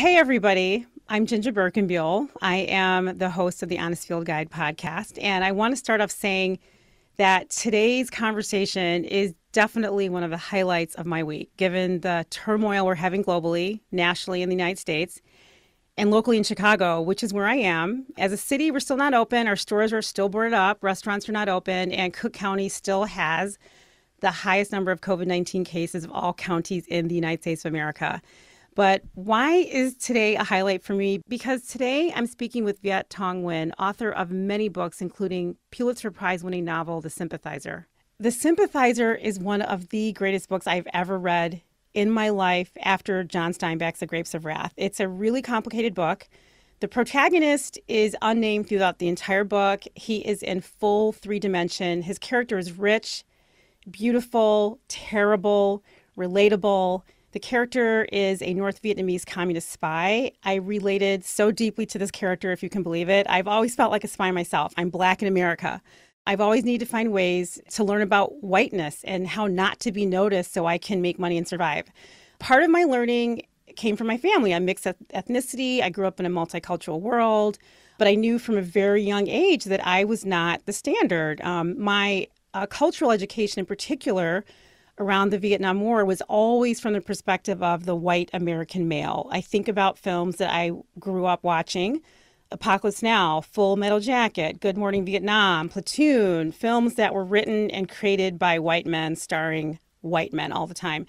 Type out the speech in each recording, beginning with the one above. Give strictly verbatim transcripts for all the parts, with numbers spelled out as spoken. Hey, everybody. I'm Jinja Birkenbeuel. I am the host of the Honest Field Guide podcast, and I want to start off saying that today's conversation is definitely one of the highlights of my week, given the turmoil we're having globally, nationally in the United States, and locally in Chicago, which is where I am. As a city, we're still not open. Our stores are still boarded up. Restaurants are not open. And Cook County still has the highest number of COVID nineteen cases of all counties in the United States of America. But why is today a highlight for me? Because today I'm speaking with Viet Thanh Nguyen, author of many books, including Pulitzer Prize-winning novel, The Sympathizer. The Sympathizer is one of the greatest books I've ever read in my life after John Steinbeck's The Grapes of Wrath. It's a really complicated book. The protagonist is unnamed throughout the entire book. He is in full three dimension. His character is rich, beautiful, terrible, relatable. The character is a North Vietnamese communist spy. I related so deeply to this character, if you can believe it. I've always felt like a spy myself. I'm Black in America. I've always needed to find ways to learn about whiteness and how not to be noticed so I can make money and survive. Part of my learning came from my family. I'm mixed ethnicity. I grew up in a multicultural world, but I knew from a very young age that I was not the standard. Um, my uh, cultural education in particular around the Vietnam War was always from the perspective of the white American male. I think about films that I grew up watching, Apocalypse Now, Full Metal Jacket, Good Morning Vietnam, Platoon, films that were written and created by white men starring white men all the time.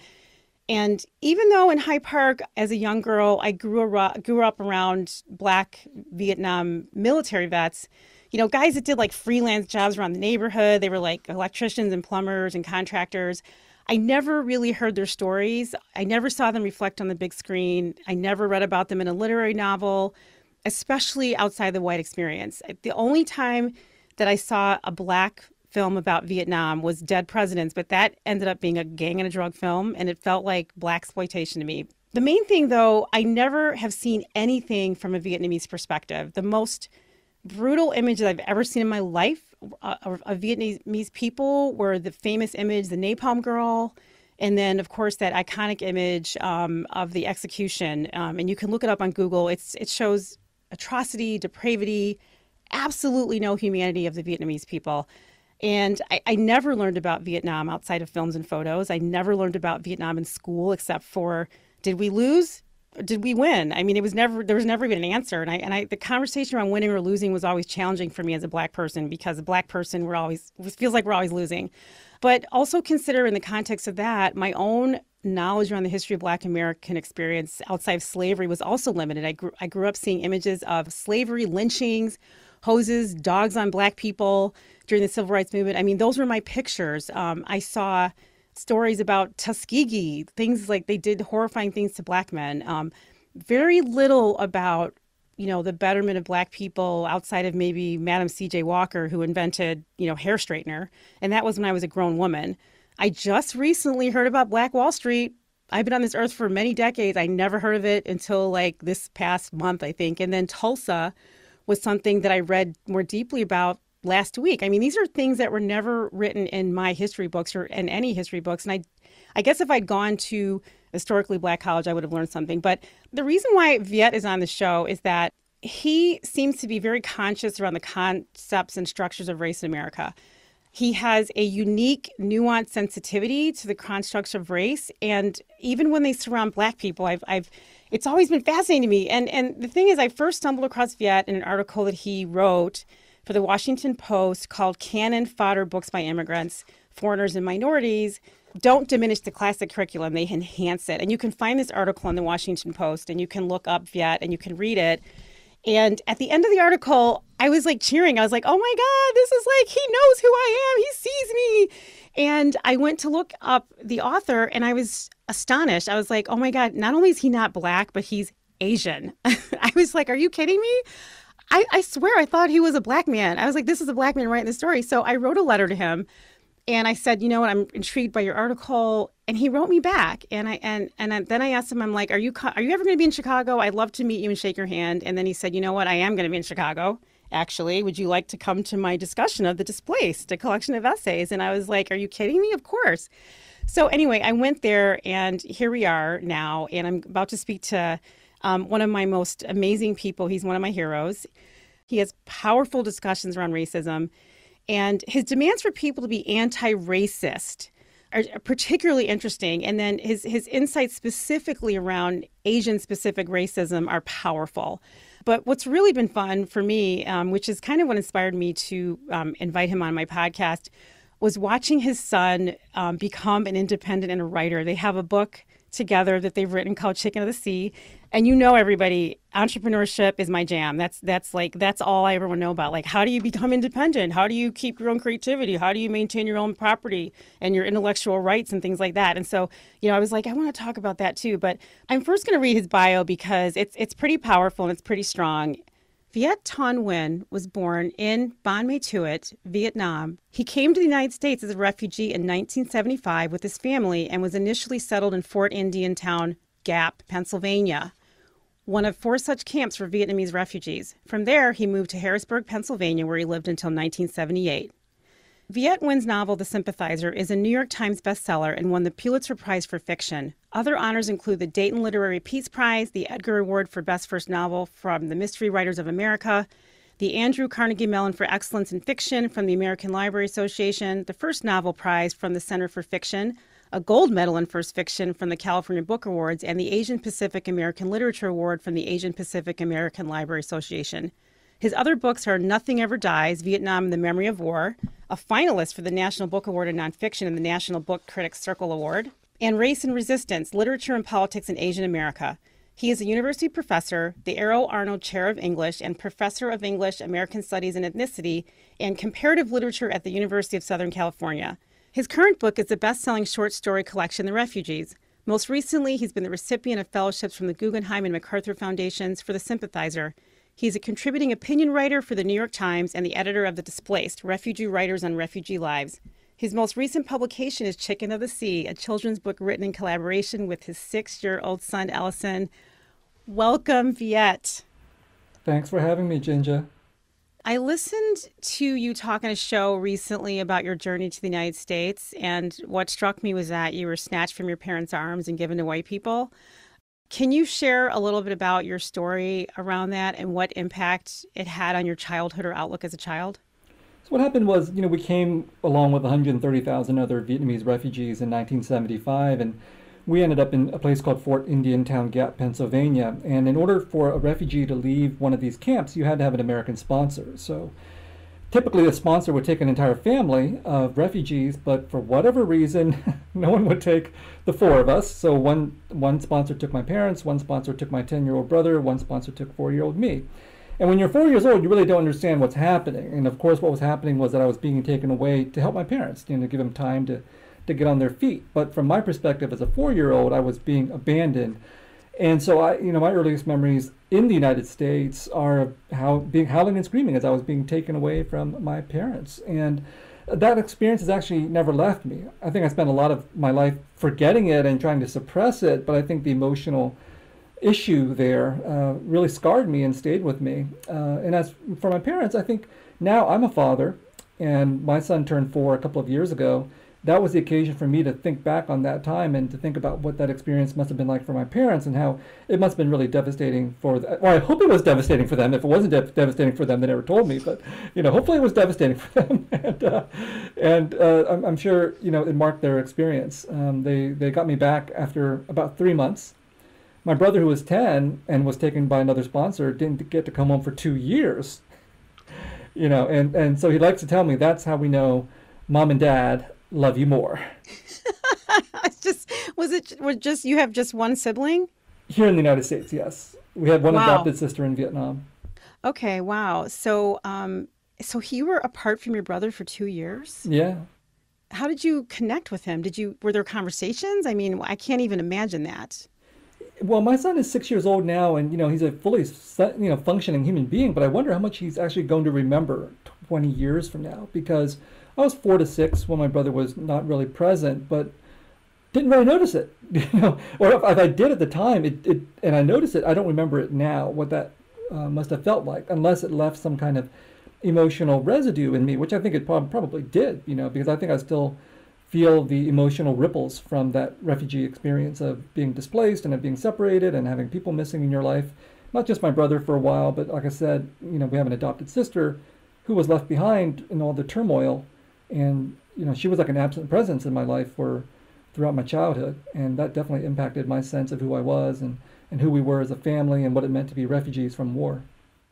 And even though in Hyde Park as a young girl, I grew, around, grew up around Black Vietnam military vets, you know, guys that did like freelance jobs around the neighborhood, they were like electricians and plumbers and contractors. I never really heard their stories. I never saw them reflect on the big screen. I never read about them in a literary novel, especially outside the white experience. The only time that I saw a Black film about Vietnam was Dead Presidents, but that ended up being a gang and a drug film, and it felt like blaxploitation to me. The main thing, though, I never have seen anything from a Vietnamese perspective. The most brutal image that I've ever seen in my life uh, of, of Vietnamese people were the famous image, the Napalm Girl, and then, of course, that iconic image um, of the execution. Um, and you can look it up on Google. It's, it shows atrocity, depravity, absolutely no humanity of the Vietnamese people. And I, I never learned about Vietnam outside of films and photos. I never learned about Vietnam in school except for, did we lose? Did we win? I mean, it was never, there was never even an answer. And I, and I, the conversation around winning or losing was always challenging for me as a Black person, because a Black person, we're always, it feels like we're always losing. But also consider in the context of that, my own knowledge around the history of Black American experience outside of slavery was also limited. I grew, I grew up seeing images of slavery, lynchings, hoses, dogs on Black people during the Civil Rights Movement. I mean, those were my pictures. Um, I saw stories about Tuskegee, things like they did horrifying things to Black men. Um, very little about, you know, the betterment of Black people outside of maybe Madam C J Walker, who invented, you know, hair straightener. And that was when I was a grown woman. I just recently heard about Black Wall Street. I've been on this earth for many decades. I never heard of it until like this past month, I think. And then Tulsa was something that I read more deeply about last week. I mean, these are things that were never written in my history books or in any history books. And I I guess if I'd gone to historically Black college, I would have learned something. But the reason why Viet is on the show is that he seems to be very conscious around the concepts and structures of race in America. He has a unique, nuanced sensitivity to the constructs of race. And even when they surround Black people, I've, I've, it's always been fascinating to me. And, and the thing is, I first stumbled across Viet in an article that he wrote for the Washington Post called Cannon Fodder Books by Immigrants, Foreigners and Minorities Don't Diminish the Classic Curriculum, They Enhance It. And you can find this article on the Washington Post, and you can look up Viet and you can read it. And at the end of the article, I was like cheering. I was like, oh my God, this is like, he knows who I am, he sees me. And I went to look up the author and I was astonished. I was like, oh my God, not only is he not Black, but he's Asian. I was like, are you kidding me? I, I swear I thought he was a Black man. I was like, this is a Black man writing this story. So I wrote a letter to him and I said, you know what, I'm intrigued by your article. And he wrote me back. And I and and I, then I asked him, I'm like, are you are you ever going to be in Chicago? I'd love to meet you and shake your hand. And then he said, you know what, I am going to be in Chicago, actually. Would you like to come to my discussion of The Displaced, a collection of essays? And I was like, are you kidding me? Of course. So anyway, I went there and here we are now. And I'm about to speak to Um, one of my most amazing people, he's one of my heroes. He has powerful discussions around racism, and his demands for people to be anti-racist are particularly interesting. And then his, his insights specifically around Asian-specific racism are powerful. But what's really been fun for me, um, which is kind of what inspired me to um, invite him on my podcast, was watching his son um, become an independent and a writer. They have a book together that they've written called Chicken of the Sea. And you know, everybody, entrepreneurship is my jam. That's that's like, that's all I ever want to know about. Like, how do you become independent? How do you keep your own creativity? How do you maintain your own property and your intellectual rights and things like that? And so, you know, I was like, I want to talk about that too. But I'm first going to read his bio because it's it's pretty powerful and it's pretty strong. Viet Thanh Nguyen was born in Ban Mae Thuat, Vietnam. He came to the United States as a refugee in nineteen seventy-five with his family and was initially settled in Fort Indiantown Gap, Pennsylvania, one of four such camps for Vietnamese refugees. From there, he moved to Harrisburg, Pennsylvania, where he lived until nineteen seventy-eight. Viet Nguyen's novel, The Sympathizer, is a New York Times bestseller and won the Pulitzer Prize for fiction. Other honors include the Dayton Literary Peace Prize, the Edgar Award for Best First Novel from the Mystery Writers of America, the Andrew Carnegie Mellon for Excellence in Fiction from the American Library Association, the First Novel Prize from the Center for Fiction, a Gold Medal in First Fiction from the California Book Awards, and the Asian Pacific American Literature Award from the Asian Pacific American Library Association. His other books are Nothing Ever Dies, Vietnam and the Memory of War, a finalist for the National Book Award in Nonfiction and the National Book Critics Circle Award, and Race and Resistance, Literature and Politics in Asian America. He is a university professor, the Errol Arnold Chair of English, and Professor of English, American Studies and Ethnicity, and Comparative Literature at the University of Southern California. His current book is the best-selling short story collection, The Refugees. Most recently, he's been the recipient of fellowships from the Guggenheim and MacArthur Foundations for The Sympathizer. He's a contributing opinion writer for the New York Times and the editor of The Displaced, Refugee Writers on Refugee Lives. His most recent publication is Chicken of the Sea, a children's book written in collaboration with his six-year-old son, Ellison. Welcome, Viet. Thanks for having me, Jinja. I listened to you talk on a show recently about your journey to the United States, and what struck me was that you were snatched from your parents' arms and given to white people. Can you share a little bit about your story around that and what impact it had on your childhood or outlook as a child? So what happened was, you know, we came along with one hundred thirty thousand other Vietnamese refugees in nineteen seventy-five, and we ended up in a place called Fort Indiantown Gap, Pennsylvania. And in order for a refugee to leave one of these camps, you had to have an American sponsor. So typically a sponsor would take an entire family of refugees, but for whatever reason, no one would take the four of us. So one, one sponsor took my parents, one sponsor took my ten-year-old brother, one sponsor took four-year-old me. And when you're four years old, you really don't understand what's happening. And of course, what was happening was that I was being taken away to help my parents, you know, to give them time to, to get on their feet. But from my perspective as a four-year-old, I was being abandoned. And so I, you know, my earliest memories in the United States are how being howling and screaming as I was being taken away from my parents. And that experience has actually never left me. I think I spent a lot of my life forgetting it and trying to suppress it, but I think the emotional issue there uh, really scarred me and stayed with me. Uh, and as for my parents, I think now I'm a father, and my son turned four a couple of years ago. That was the occasion for me to think back on that time and to think about what that experience must have been like for my parents and how it must have been really devastating for them. Well, I hope it was devastating for them. If it wasn't de devastating for them, they never told me. But, you know, hopefully it was devastating for them. and uh, and uh, I'm, I'm sure, you know, it marked their experience. Um, they, they got me back after about three months. My brother, who was ten and was taken by another sponsor, didn't get to come home for two years. You know, and, and so he likes to tell me that's how we know mom and dad love you more. It's just, was it was just, you have just one sibling? Here in the United States, yes. We had one wow. adopted sister in Vietnam. Okay, wow. So, um, so you were apart from your brother for two years? Yeah. How did you connect with him? Did you, were there conversations? I mean, I can't even imagine that. Well, my son is six years old now, and, you know, he's a fully, you know, functioning human being, but I wonder how much he's actually going to remember twenty years from now, because I was four to six when my brother was not really present, but didn't really notice it, you know, or if, if I did at the time, it, it and I noticed it, I don't remember it now, what that uh, must have felt like, unless it left some kind of emotional residue in me, which I think it prob probably did, you know, because I think I still feel the emotional ripples from that refugee experience of being displaced and of being separated and having people missing in your life. Not just my brother for a while, but like I said, you know, we have an adopted sister who was left behind in all the turmoil. And, you know, she was like an absent presence in my life for throughout my childhood. And that definitely impacted my sense of who I was and, and who we were as a family and what it meant to be refugees from war.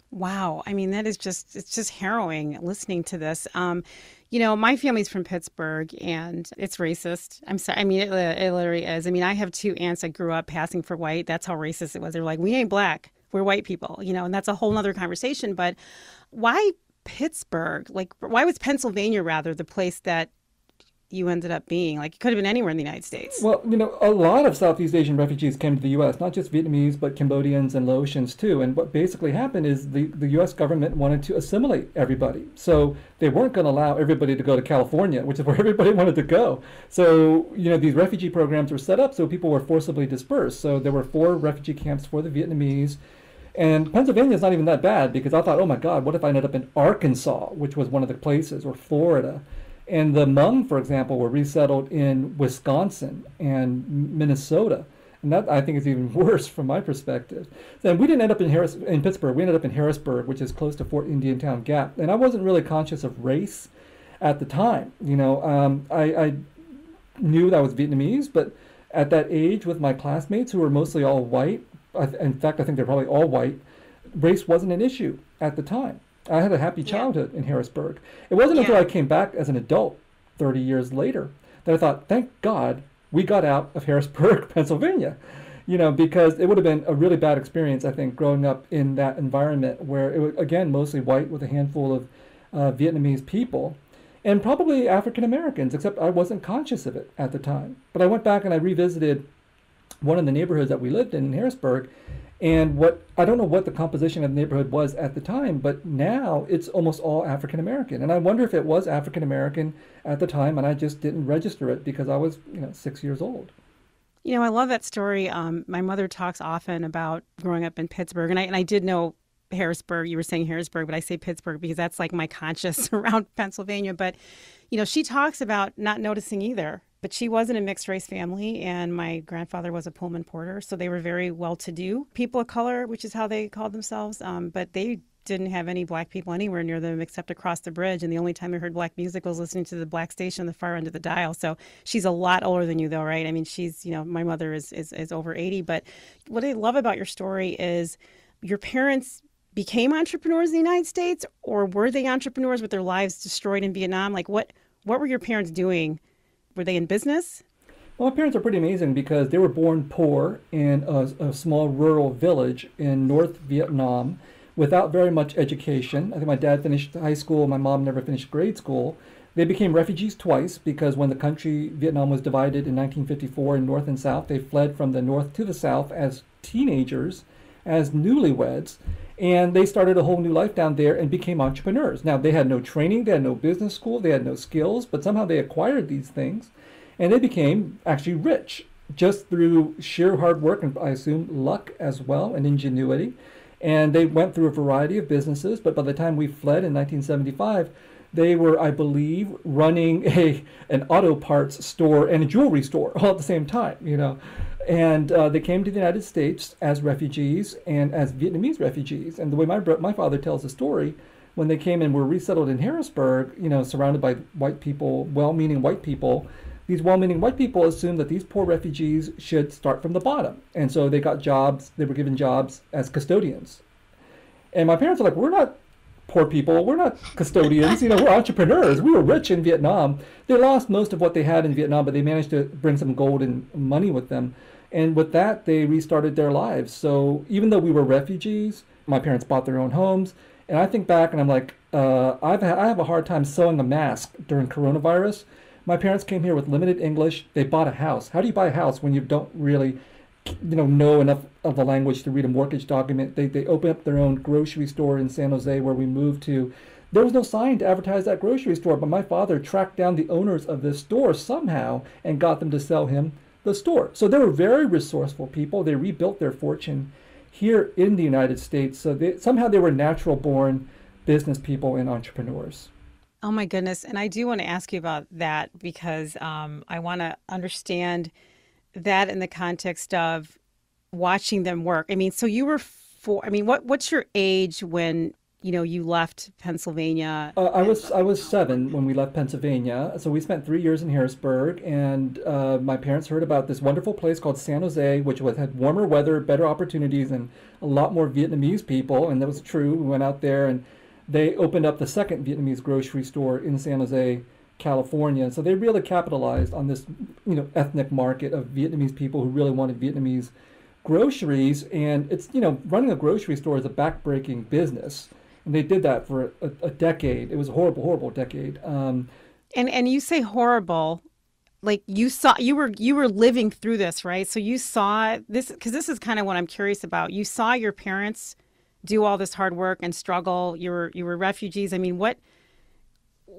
Wow. I mean, that is just, it's just harrowing listening to this. Um, you know, my family's from Pittsburgh and it's racist. I'm sorry. I mean, it, it literally is. I mean, I have two aunts that grew up passing for white. That's how racist it was. They're like, we ain't black. We're white people, you know, and that's a whole nother conversation. But why Pittsburgh? Like, why was Pennsylvania rather the place that you ended up being? Like, it could have been anywhere in the United States. Well, you know, a lot of Southeast Asian refugees came to the U S, not just Vietnamese, but Cambodians and Laotians too. And what basically happened is the, the U S government wanted to assimilate everybody. So they weren't going to allow everybody to go to California, which is where everybody wanted to go. So, you know, these refugee programs were set up so people were forcibly dispersed. So there were four refugee camps for the Vietnamese. And Pennsylvania is not even that bad, because I thought, oh my God, what if I ended up in Arkansas, which was one of the places, or Florida? And the Hmong, for example, were resettled in Wisconsin and Minnesota. And that, I think, is even worse from my perspective. Then we didn't end up in, Harris, in Pittsburgh. We ended up in Harrisburg, which is close to Fort Indiantown Gap. And I wasn't really conscious of race at the time. You know, um, I, I knew that I was Vietnamese, but at that age with my classmates who were mostly all white, I th in fact, I think they're probably all white, race wasn't an issue at the time. I had a happy childhood yeah. in Harrisburg. It wasn't yeah. until I came back as an adult thirty years later that I thought, thank God we got out of Harrisburg, Pennsylvania, you know, because it would have been a really bad experience, I think, growing up in that environment where it was, again, mostly white with a handful of uh, Vietnamese people and probably African-Americans, except I wasn't conscious of it at the time. But I went back and I revisited one of the neighborhoods that we lived in in Harrisburg. And what I don't know what the composition of the neighborhood was at the time, but now it's almost all African-American. And I wonder if it was African-American at the time, and I just didn't register it because I was, you know, six years old. You know, I love that story. Um, my mother talks often about growing up in Pittsburgh, and I, and I did know Harrisburg. You were saying Harrisburg, but I say Pittsburgh because that's like my conscience around Pennsylvania. But, you know, she talks about not noticing either. But she was in a mixed-race family, and my grandfather was a Pullman porter, so they were very well-to-do people of color, which is how they called themselves. Um, but they didn't have any black people anywhere near them except across the bridge, and the only time I heard black music was listening to the black station on the far end of the dial. So she's a lot older than you, though, right? I mean, she's, you know, my mother is, is, is over eighty. But what I love about your story is your parents became entrepreneurs in the United States, or were they entrepreneurs with their lives destroyed in Vietnam? Like, what, what were your parents doing? Were they in business? Well, my parents are pretty amazing because they were born poor in a, a small rural village in North Vietnam without very much education. I think my dad finished high school. My mom never finished grade school. They became refugees twice because when the country, Vietnam, was divided in nineteen fifty-four in North and South, they fled from the North to the South as teenagers, as newlyweds, and they started a whole new life down there and became entrepreneurs. Now, they had no training, they had no business school, they had no skills, but somehow they acquired these things, and they became actually rich just through sheer hard work and, I assume, luck as well and ingenuity. And they went through a variety of businesses, but by the time we fled in nineteen seventy-five, they were, I believe, running a an auto parts store and a jewelry store all at the same time, you know. And uh, they came to the United States as refugees and as Vietnamese refugees. And the way my my father tells the story, when they came and were resettled in Harrisburg, you know, surrounded by white people, well-meaning white people, these well-meaning white people assumed that these poor refugees should start from the bottom. And so they got jobs, they were given jobs as custodians. And my parents are like, we're not poor people, we're not custodians, you know, we're entrepreneurs. We were rich in Vietnam. They lost most of what they had in Vietnam, but they managed to bring some gold and money with them. And with that, they restarted their lives. So even though we were refugees, my parents bought their own homes. And I think back and I'm like, uh, I've ha I have a hard time sewing a mask during coronavirus. My parents came here with limited English. They bought a house. How do you buy a house when you don't really you know, know enough of the language to read a mortgage document? They, they opened up their own grocery store in San Jose where we moved to. There was no sign to advertise that grocery store, but my father tracked down the owners of this store somehow and got them to sell him the store. So they were very resourceful people. They rebuilt their fortune here in the United States. So they, somehow they were natural born business people and entrepreneurs. Oh my goodness. And I do want to ask you about that, because um, I want to understand that in the context of watching them work. I mean, so you were four. I mean, what what's your age when, you know, you left Pennsylvania? Uh, I was I was seven when we left Pennsylvania. So we spent three years in Harrisburg, and uh, my parents heard about this wonderful place called San Jose, which was, had warmer weather, better opportunities, and a lot more Vietnamese people. And that was true. We went out there, and they opened up the second Vietnamese grocery store in San Jose, California. So they really capitalized on this, you know, ethnic market of Vietnamese people who really wanted Vietnamese groceries. And it's, you know, running a grocery store is a backbreaking business. And they did that for a, a decade. It was a horrible, horrible decade. Um, and and you say horrible, like you saw, you were you were living through this, right? So you saw this, because this is kind of what I'm curious about. You saw your parents do all this hard work and struggle. You were you were refugees. I mean, what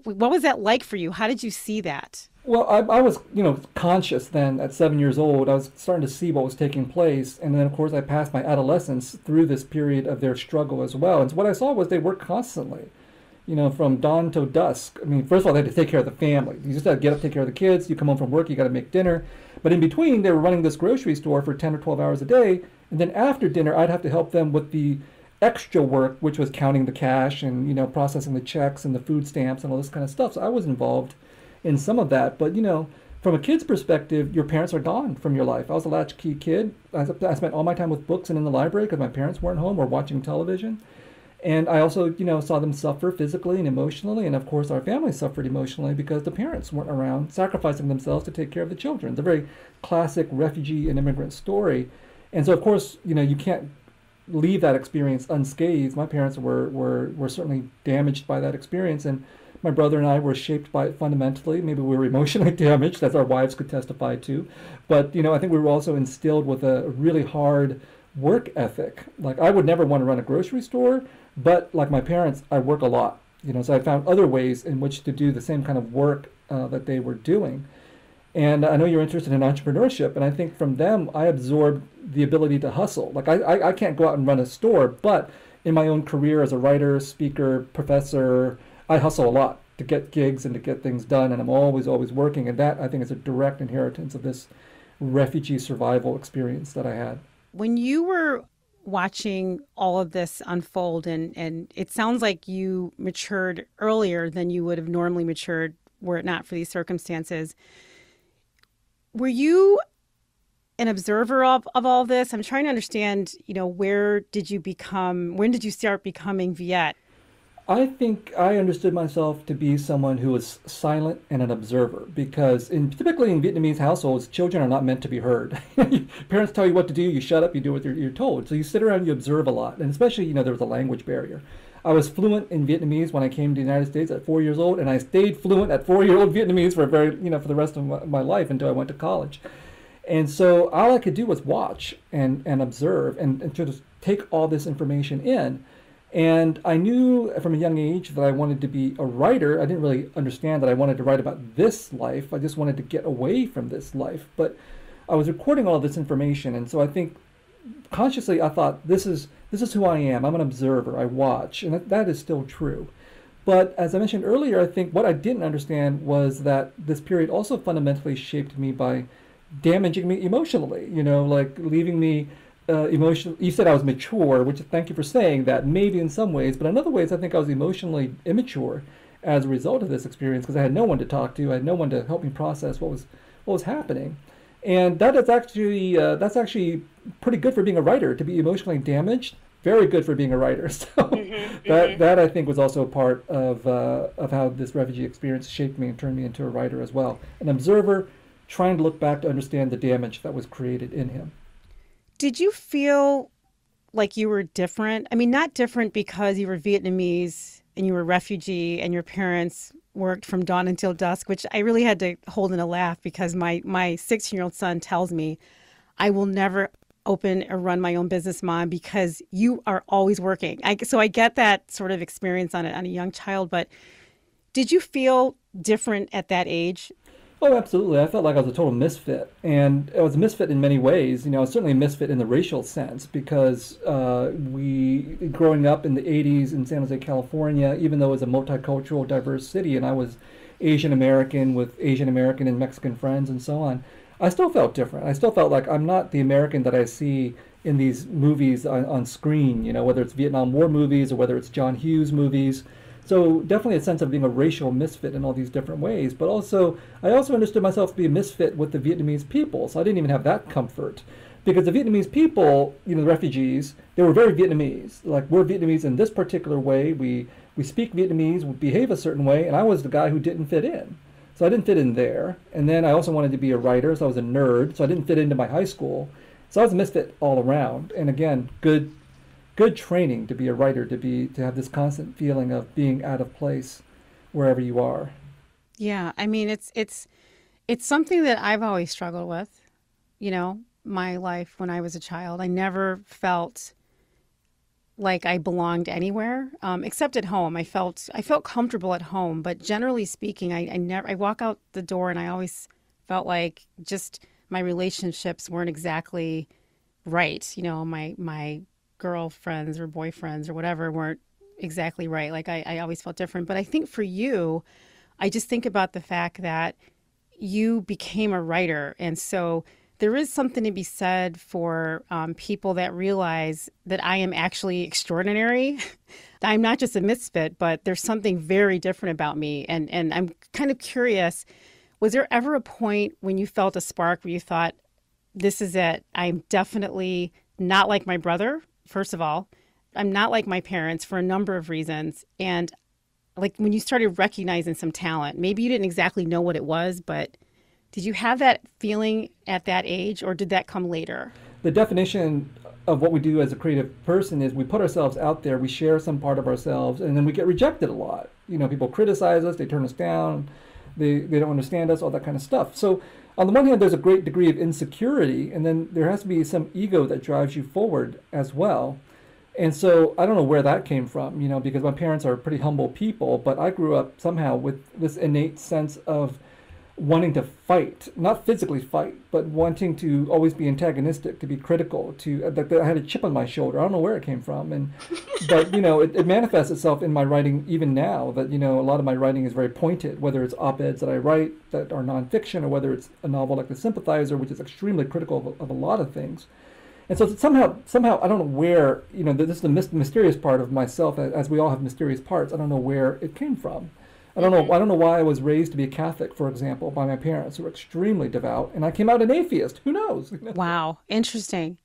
what was that like for you? How did you see that? Well, I, I was, you know, conscious then at seven years old. I was starting to see what was taking place. And then, of course, I passed my adolescence through this period of their struggle as well. And so what I saw was they worked constantly, you know, from dawn to dusk. I mean, first of all, they had to take care of the family. You just had to get up, take care of the kids. You come home from work, you got to make dinner. But in between, they were running this grocery store for ten or twelve hours a day. And then after dinner, I'd have to help them with the extra work, which was counting the cash and, you know, processing the checks and the food stamps and all this kind of stuff. So I was involved in some of that. But, you know, from a kid's perspective, your parents are gone from your life. I was a latchkey kid. I, I spent all my time with books and in the library because my parents weren't home, or watching television. And I also, you know, saw them suffer physically and emotionally. And of course, our family suffered emotionally because the parents weren't around, sacrificing themselves to take care of the children. It's a very classic refugee and immigrant story. And so, of course, you know, you can't leave that experience unscathed. My parents were, were, were certainly damaged by that experience. And my brother and I were shaped by it fundamentally. Maybe we were emotionally damaged, as our wives could testify to. But, you know, I think we were also instilled with a really hard work ethic. Like, I would never want to run a grocery store, but like my parents, I work a lot. You know, so I found other ways in which to do the same kind of work uh, that they were doing. And I know you're interested in entrepreneurship, and I think from them, I absorbed the ability to hustle. Like, I, I, I can't go out and run a store, but in my own career as a writer, speaker, professor, I hustle a lot to get gigs and to get things done, and I'm always, always working. And that, I think, is a direct inheritance of this refugee survival experience that I had. When you were watching all of this unfold, and, and it sounds like you matured earlier than you would have normally matured were it not for these circumstances, were you an observer of, of all this? I'm trying to understand, you know, where did you become, when did you start becoming Viet? I think I understood myself to be someone who was silent and an observer, because in, typically in Vietnamese households, children are not meant to be heard. Parents tell you what to do, you shut up, you do what you're, you're told. So you sit around, you observe a lot, and especially, you know, there was a language barrier. I was fluent in Vietnamese when I came to the United States at four years old, and I stayed fluent at four-year-old Vietnamese for a very, you know, for the rest of my, my life until I went to college. And so all I could do was watch and, and observe and, and sort of take all this information in. And I knew from a young age that I wanted to be a writer. I didn't really understand that I wanted to write about this life. I just wanted to get away from this life. But I was recording all this information. And so I think consciously I thought, this is this is who I am. I'm an observer. I watch. And that, that is still true. But as I mentioned earlier, I think what I didn't understand was that this period also fundamentally shaped me by damaging me emotionally, you know, like leaving me Uh, emotional. You said I was mature, which thank you for saying that, maybe in some ways, but in other ways I think I was emotionally immature as a result of this experience, because I had no one to talk to, I had no one to help me process what was what was happening. And that is actually uh, that's actually pretty good for being a writer, to be emotionally damaged. Very good for being a writer. So mm-hmm, that mm-hmm. that I think was also part of uh, of how this refugee experience shaped me and turned me into a writer as well, an observer trying to look back to understand the damage that was created in him. Did you feel like you were different? I mean, not different because you were Vietnamese and you were a refugee and your parents worked from dawn until dusk, which I really had to hold in a laugh because my, my sixteen-year-old son tells me, I will never open or run my own business, Mom, because you are always working. I, so I get that sort of experience on a, on a young child, but did you feel different at that age? Oh, absolutely. I felt like I was a total misfit, and I was a misfit in many ways. You know, I was certainly a misfit in the racial sense because uh, we, growing up in the eighties in San Jose, California, even though it was a multicultural, diverse city, and I was Asian American with Asian American and Mexican friends and so on, I still felt different. I still felt like I'm not the American that I see in these movies on, on screen, you know, whether it's Vietnam War movies or whether it's John Hughes movies. So definitely a sense of being a racial misfit in all these different ways. But also, I also understood myself to be a misfit with the Vietnamese people. So I didn't even have that comfort. Because the Vietnamese people, you know, the refugees, they were very Vietnamese. Like, we're Vietnamese in this particular way. We, we speak Vietnamese, we behave a certain way. And I was the guy who didn't fit in. So I didn't fit in there. And then I also wanted to be a writer, so I was a nerd. So I didn't fit into my high school. So I was a misfit all around. And again, good... good training to be a writer, to be to have this constant feeling of being out of place wherever you are. Yeah, I mean, it's it's it's something that I've always struggled with, you know, my life when I was a child. I never felt like I belonged anywhere, um, except at home. I felt I felt comfortable at home, but generally speaking, I, I never I walk out the door and I always felt like just my relationships weren't exactly right. You know, my my girlfriends or boyfriends or whatever weren't exactly right. Like I, I always felt different. But I think for you, I just think about the fact that you became a writer. And so there is something to be said for um, people that realize that I am actually extraordinary. I'm not just a misfit, but there's something very different about me. And, and I'm kind of curious, was there ever a point when you felt a spark where you thought, this is it, I'm definitely not like my brother? First of all, I'm not like my parents for a number of reasons. And like when you started recognizing some talent, maybe you didn't exactly know what it was, but did you have that feeling at that age or did that come later? The definition of what we do as a creative person is we put ourselves out there, we share some part of ourselves, and then we get rejected a lot. You know, people criticize us, they turn us down, they, they don't understand us, all that kind of stuff. So on the one hand, there's a great degree of insecurity, and then there has to be some ego that drives you forward as well. And so I don't know where that came from, you know, because my parents are pretty humble people, but I grew up somehow with this innate sense of wanting to fight, not physically fight, but wanting to always be antagonistic, to be critical, to that I had a chip on my shoulder. I don't know where it came from. And but, you know, it, it manifests itself in my writing even now, that, you know, a lot of my writing is very pointed, whether it's op-eds that I write that are nonfiction or whether it's a novel like The Sympathizer, which is extremely critical of, of a lot of things. And so somehow, somehow, I don't know where, you know, this is the my mysterious part of myself, as we all have mysterious parts. I don't know where it came from. I don't know. I don't know why I was raised to be a Catholic, for example, by my parents, who were extremely devout, and I came out an atheist. Who knows? Wow, interesting.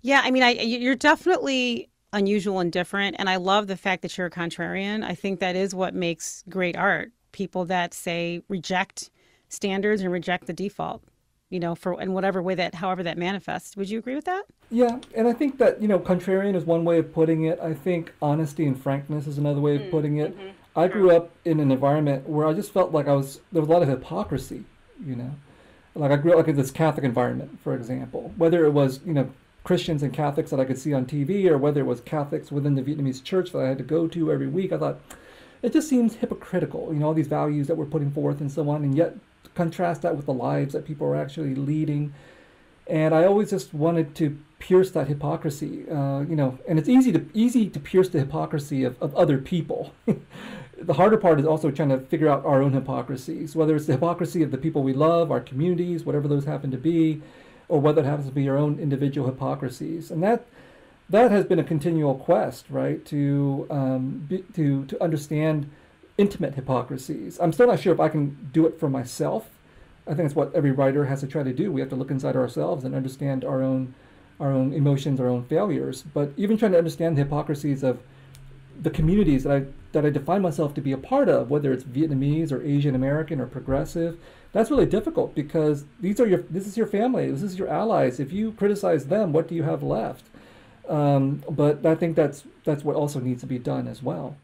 Yeah, I mean, I, you're definitely unusual and different, and I love the fact that you're a contrarian. I think that is what makes great art. People that say reject standards and reject the default, you know, for in whatever way that, however that manifests. Would you agree with that? Yeah, and I think that, you know, contrarian is one way of putting it. I think honesty and frankness is another way of putting it. Mm-hmm. I grew up in an environment where I just felt like I was, there was a lot of hypocrisy, you know. Like I grew up like in this Catholic environment, for example, whether it was, you know, Christians and Catholics that I could see on T V or whether it was Catholics within the Vietnamese church that I had to go to every week. I thought, it just seems hypocritical, you know, all these values that we're putting forth and so on, and yet contrast that with the lives that people are actually leading. And I always just wanted to pierce that hypocrisy, uh, you know, and it's easy to easy to pierce the hypocrisy of, of other people. The harder part is also trying to figure out our own hypocrisies, whether it's the hypocrisy of the people we love, our communities, whatever those happen to be, or whether it happens to be our own individual hypocrisies. And that that has been a continual quest, right, to um, be, to to understand intimate hypocrisies. I'm still not sure if I can do it for myself. I think it's what every writer has to try to do. We have to look inside ourselves and understand our own our own emotions, our own failures. But even trying to understand the hypocrisies of the communities that I that I define myself to be a part of, whether it's Vietnamese or Asian American or progressive, that's really difficult because these are your this is your family, this is your allies. If you criticize them, what do you have left? Um, but I think that's that's what also needs to be done as well.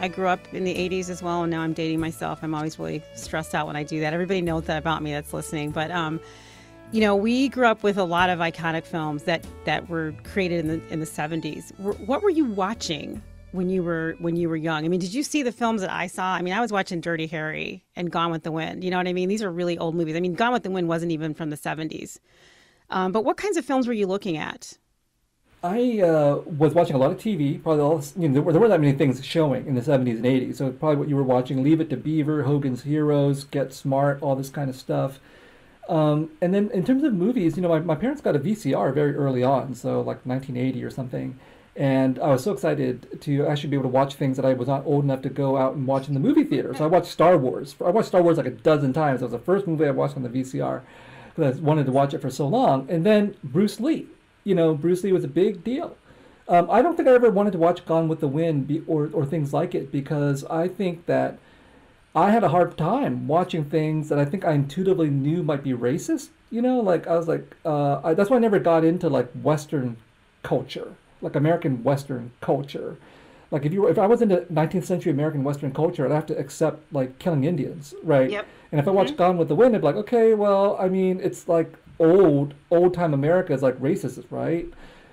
I grew up in the eighties as well, and now I'm dating myself. I'm always really stressed out when I do that. Everybody knows that about me that's listening. But, um, you know, we grew up with a lot of iconic films that, that were created in the in the seventies. What were you watching when you were when you were young? I mean, did you see the films that I saw? I mean, I was watching Dirty Harry and Gone with the Wind. You know what I mean? These are really old movies. I mean, Gone with the Wind wasn't even from the seventies. Um, but what kinds of films were you looking at? I uh, was watching a lot of T V. Probably all, you know, there, were, there weren't that many things showing in the seventies and eighties. So probably what you were watching, Leave It to Beaver, Hogan's Heroes, Get Smart, all this kind of stuff. Um, and then in terms of movies, you know, my, my parents got a V C R very early on, so like nineteen eighty or something. And I was so excited to actually be able to watch things that I was not old enough to go out and watch in the movie theater. So I watched Star Wars. I watched Star Wars like a dozen times. That was the first movie I watched on the V C R because I wanted to watch it for so long. And then Bruce Lee. You know, Bruce Lee was a big deal. Um, I don't think I ever wanted to watch Gone with the Wind be, or, or things like it, because I think that I had a hard time watching things that I think I intuitively knew might be racist. You know, like I was like, uh, I, that's why I never got into like Western culture, like American Western culture. Like if you were, if I was into nineteenth century American Western culture, I'd have to accept like killing Indians, right? Yep. And if I watched mm-hmm. Gone with the Wind, I'd be like, okay, well, I mean, it's like, old old time America is like racist, right?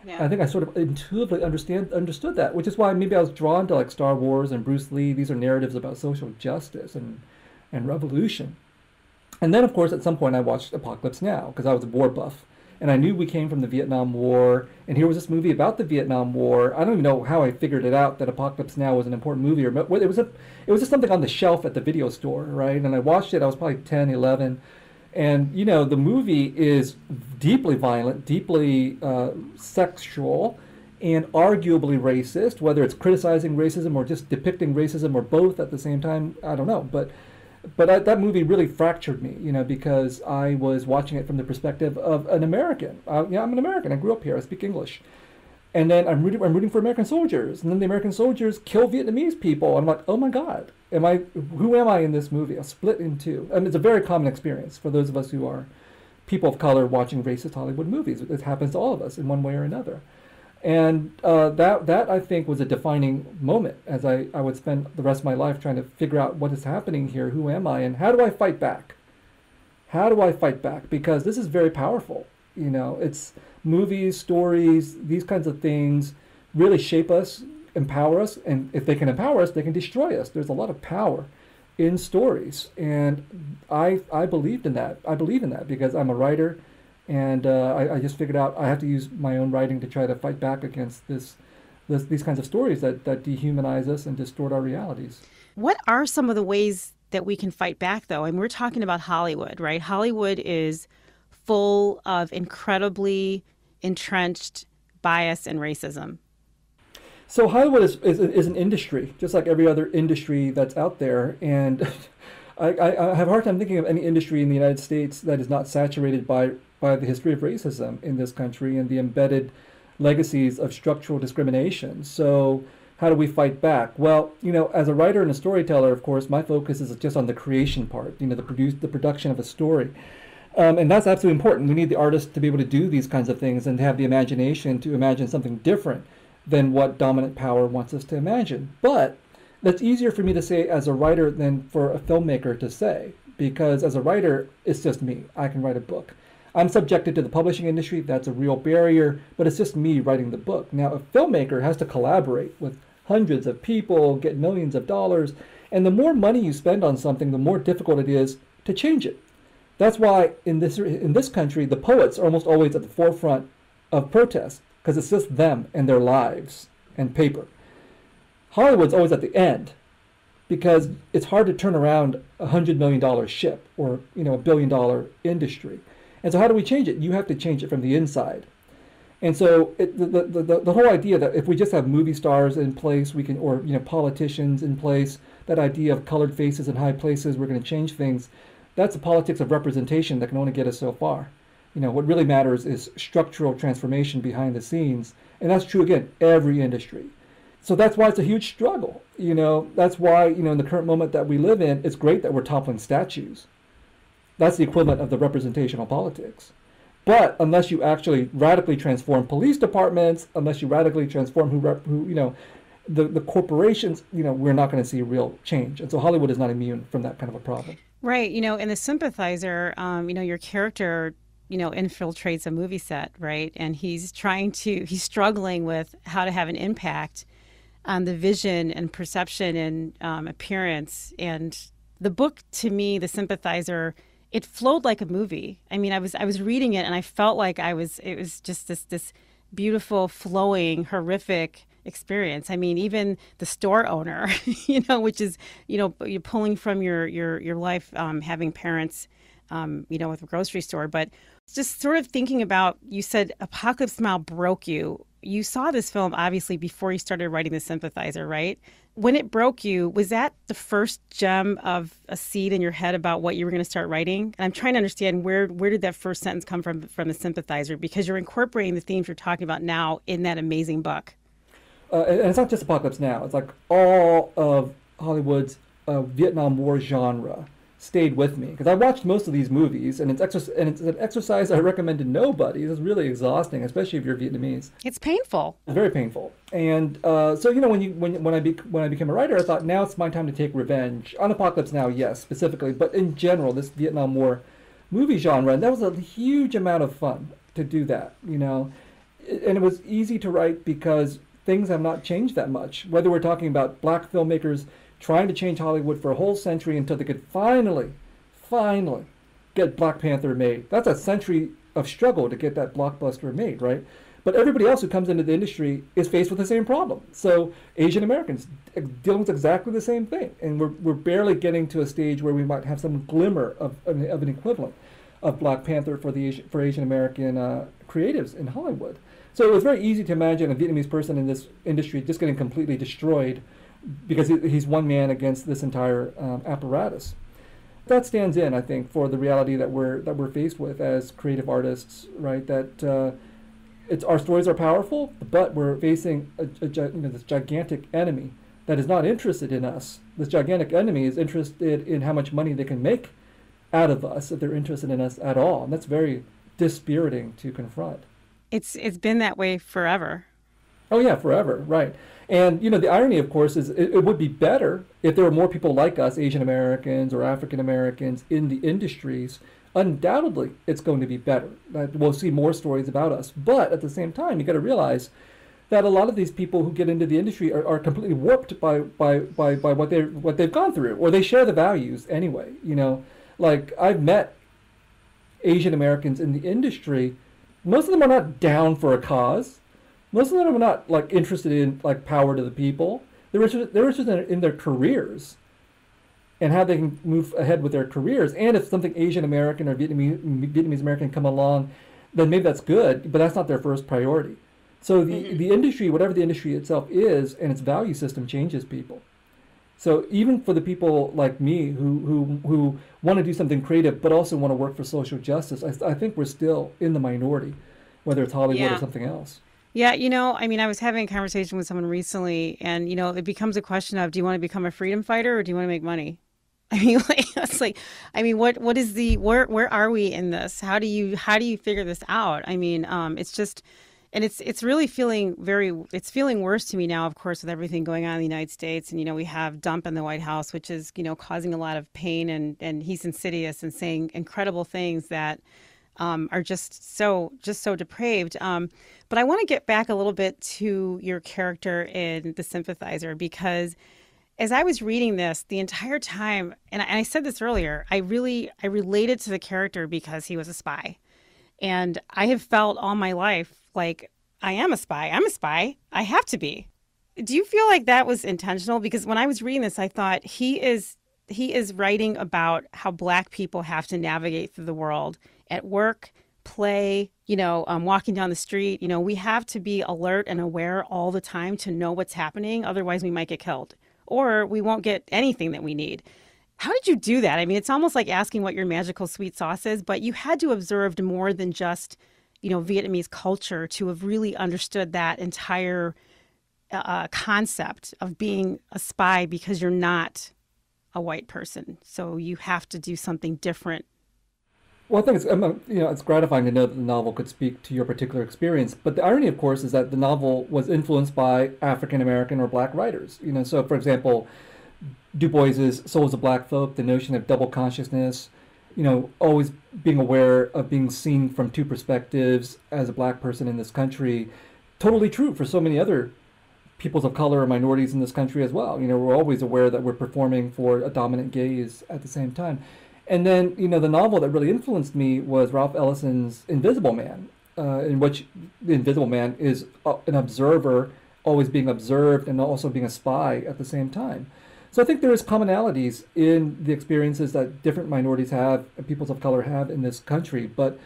Yeah. I think I sort of intuitively understand understood that, which is why maybe I was drawn to like Star Wars and Bruce Lee. These are narratives about social justice and and revolution. And then of course at some point I watched Apocalypse Now because I was a war buff and I knew we came from the Vietnam War, and here was this movie about the Vietnam War. I don't even know how I figured it out that Apocalypse Now was an important movie, or but it was a it was just something on the shelf at the video store, right? And I watched it. I was probably ten, eleven. And, you know, the movie is deeply violent, deeply uh, sexual, and arguably racist, whether it's criticizing racism or just depicting racism or both at the same time, I don't know. But but I, that movie really fractured me, you know, because I was watching it from the perspective of an American. Uh, yeah, I'm an American. I grew up here. I speak English. And then I'm rooting, I'm rooting for American soldiers. And then the American soldiers kill Vietnamese people. I'm like, oh, my God. Am I? Who am I in this movie? I'm split in two. I mean, it's a very common experience for those of us who are people of color watching racist Hollywood movies. It happens to all of us in one way or another. And uh, that, that I think, was a defining moment as I, I would spend the rest of my life trying to figure out what is happening here, who am I, and how do I fight back? How do I fight back? Because this is very powerful. You know, it's movies, stories, these kinds of things really shape us, empower us, and if they can empower us, they can destroy us. There's a lot of power in stories, and I I believed in that. I believe in that because I'm a writer, and uh, I, I just figured out I have to use my own writing to try to fight back against this, this these kinds of stories that, that dehumanize us and distort our realities. What are some of the ways that we can fight back, though? And we're talking about Hollywood, right? Hollywood is full of incredibly entrenched bias and racism. So Hollywood is, is is an industry, just like every other industry that's out there. And I, I, I have a hard time thinking of any industry in the United States that is not saturated by, by the history of racism in this country and the embedded legacies of structural discrimination. So how do we fight back? Well, you know, as a writer and a storyteller, of course, my focus is just on the creation part, you know, the, produce, the production of a story. Um, and that's absolutely important. We need the artist to be able to do these kinds of things and to have the imagination to imagine something different than what dominant power wants us to imagine. But that's easier for me to say as a writer than for a filmmaker to say, because as a writer, it's just me. I can write a book. I'm subjected to the publishing industry. That's a real barrier, but it's just me writing the book. Now, a filmmaker has to collaborate with hundreds of people, get millions of dollars, and the more money you spend on something, the more difficult it is to change it. That's why in this in this country, the poets are almost always at the forefront of protest, because it's just them and their lives and paper. Hollywood's always at the end, because it's hard to turn around a one hundred million dollar ship or, you know, a billion dollar industry. And so how do we change it? You have to change it from the inside. And so it, the, the, the, the whole idea that if we just have movie stars in place, we can, or, you know, politicians in place, that idea of colored faces in high places, we're going to change things. That's the politics of representation that can only get us so far. You know, what really matters is structural transformation behind the scenes. And that's true, again, every industry. So that's why it's a huge struggle. You know, that's why, you know, in the current moment that we live in, it's great that we're toppling statues. That's the equivalent of the representational politics. But unless you actually radically transform police departments, unless you radically transform who, who you know, the, the corporations, you know, we're not going to see real change. And so Hollywood is not immune from that kind of a problem. Right. You know, in The Sympathizer, um, you know, your character, you know, infiltrates a movie set, right? And he's trying to, he's struggling with how to have an impact on the vision and perception and um, appearance. And the book, to me, The Sympathizer, it flowed like a movie. I mean, I was I was reading it and I felt like I was, it was just this this beautiful, flowing, horrific experience. I mean, even the store owner, you know, which is, you know, you're pulling from your, your, your life, um, having parents, um, you know, with a grocery store. But just sort of thinking about, you said Apocalypse Now broke you. You saw this film, obviously, before you started writing The Sympathizer, right? When it broke you, was that the first gem of a seed in your head about what you were going to start writing? And I'm trying to understand where where did that first sentence come from, from The Sympathizer, because you're incorporating the themes you're talking about now in that amazing book. Uh, and it's not just Apocalypse Now. It's like all of Hollywood's uh, Vietnam War genre stayed with me, because I watched most of these movies, and it's, exor- and it's an exercise I recommend to nobody. It's really exhausting, especially if you're Vietnamese. It's painful. It's very painful. And uh, so, you know, when you when when I be- when I became a writer, I thought, now it's my time to take revenge on Apocalypse Now, yes, specifically, but in general, this Vietnam War movie genre. And that was a huge amount of fun to do that, you know. And it was easy to write because things have not changed that much. Whether we're talking about black filmmakers trying to change Hollywood for a whole century until they could finally, finally get Black Panther made. That's a century of struggle to get that blockbuster made, right? But everybody else who comes into the industry is faced with the same problem. So Asian Americans dealing with exactly the same thing. And we're, we're barely getting to a stage where we might have some glimmer of, of, of an equivalent of Black Panther for, the, for Asian American uh, creatives in Hollywood. So it was very easy to imagine a Vietnamese person in this industry just getting completely destroyed because he's one man against this entire um, apparatus. That stands in, I think, for the reality that we're that we're faced with as creative artists, right? That uh, it's our stories are powerful, but we're facing a, a, you know, this gigantic enemy that is not interested in us. This gigantic enemy is interested in how much money they can make out of us, if they're interested in us at all. And that's very dispiriting to confront. It's it's been that way forever. Oh yeah, forever, right. And, you know, the irony, of course, is it, it would be better if there were more people like us, Asian Americans or African Americans, in the industries. Undoubtedly, it's going to be better. We'll see more stories about us. But at the same time, you got to realize that a lot of these people who get into the industry are, are completely warped by, by, by, by what, they're, what they've gone through, or they share the values anyway. You know, like, I've met Asian Americans in the industry. Most of them are not down for a cause. Most of them are not, like, interested in, like, power to the people. They're interested, they're interested in their careers and how they can move ahead with their careers. And if something Asian American or Vietnamese, Vietnamese American come along, then maybe that's good, but that's not their first priority. So the, mm-hmm. the industry, whatever the industry itself is, and its value system changes people. So even for the people like me who, who, who want to do something creative but also want to work for social justice, I, I think we're still in the minority, whether it's Hollywood yeah. or something else. Yeah, you know, I mean, I was having a conversation with someone recently, and, you know, it becomes a question of, do you want to become a freedom fighter or do you want to make money? I mean, like, it's like, I mean, what what is the where where are we in this? How do you how do you figure this out? I mean, um, it's just, and it's it's really feeling very it's feeling worse to me now, of course, with everything going on in the United States. And, you know, we have Dump in the White House, which is, you know, causing a lot of pain, and and he's insidious and saying incredible things that Um, are just so just so depraved. Um, but I want to get back a little bit to your character in The Sympathizer, because as I was reading this the entire time, and I, and I said this earlier, I really I related to the character because he was a spy. And I have felt all my life like I am a spy. I'm a spy. I have to be. Do you feel like that was intentional? Because when I was reading this, I thought he is he is writing about how Black people have to navigate through the world. At work, play, you know, um, walking down the street, you know, we have to be alert and aware all the time to know what's happening. Otherwise, we might get killed, or we won't get anything that we need. How did you do that? I mean, it's almost like asking what your magical sweet sauce is, but you had to have observed more than just, you know, Vietnamese culture to have really understood that entire uh, concept of being a spy, because you're not a white person. So you have to do something different. Well, I think it's, you know, it's gratifying to know that the novel could speak to your particular experience. But the irony, of course, is that the novel was influenced by African-American or Black writers. You know, so, for example, Du Bois's Souls of Black Folk, the notion of double consciousness, you know, always being aware of being seen from two perspectives as a Black person in this country, totally true for so many other peoples of color or minorities in this country as well. You know, we're always aware that we're performing for a dominant gaze at the same time. And then, you know, the novel that really influenced me was Ralph Ellison's Invisible Man, uh, in which the Invisible Man is a, an observer, always being observed and also being a spy at the same time. So I think there is commonalities in the experiences that different minorities have, peoples of color have in this country. But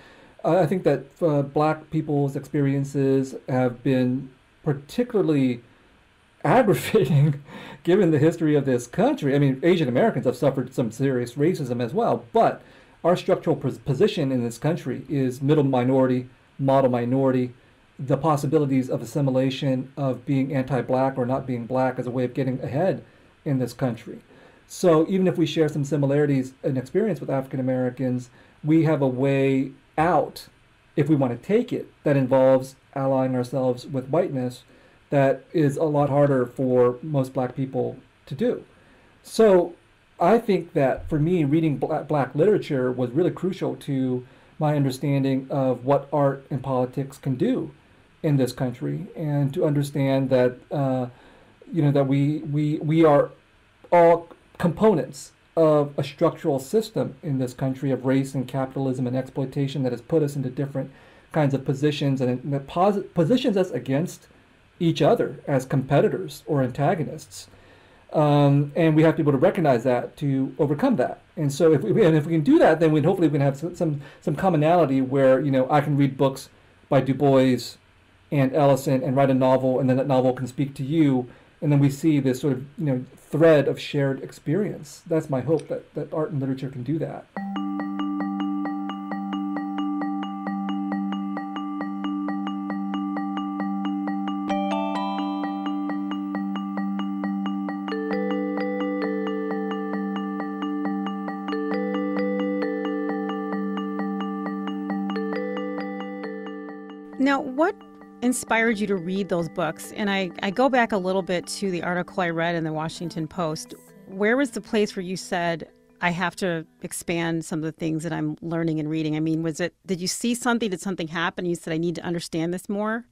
uh, I think that uh, Black people's experiences have been particularly aggravating given the history of this country. I mean, Asian Americans have suffered some serious racism as well, but our structural position in this country is middle minority, model minority. The possibilities of assimilation, of being anti-Black or not being Black as a way of getting ahead in this country. So even if we share some similarities and experience with African Americans, we have a way out, if we want to take it, that involves allying ourselves with whiteness. That is a lot harder for most Black people to do. So I think that for me, reading black, black literature was really crucial to my understanding of what art and politics can do in this country, and to understand that uh, you know, that we we we are all components of a structural system in this country of race and capitalism and exploitation that has put us into different kinds of positions and that pos positions us against each other as competitors or antagonists, um, and we have to be able to recognize that to overcome that. And so, if we, and if we can do that, then we hopefully we can have some, some some commonality where, you know, I can read books by Du Bois and Ellison and write a novel, and then that novel can speak to you, and then we see this sort of, you know, thread of shared experience. That's my hope, that that art and literature can do that. Now, what inspired you to read those books? And I, I go back a little bit to the article I read in the Washington Post. Where was the place where you said, I have to expand some of the things that I'm learning and reading? I mean, was it, did you see something, did something happen? You said, I need to understand this more?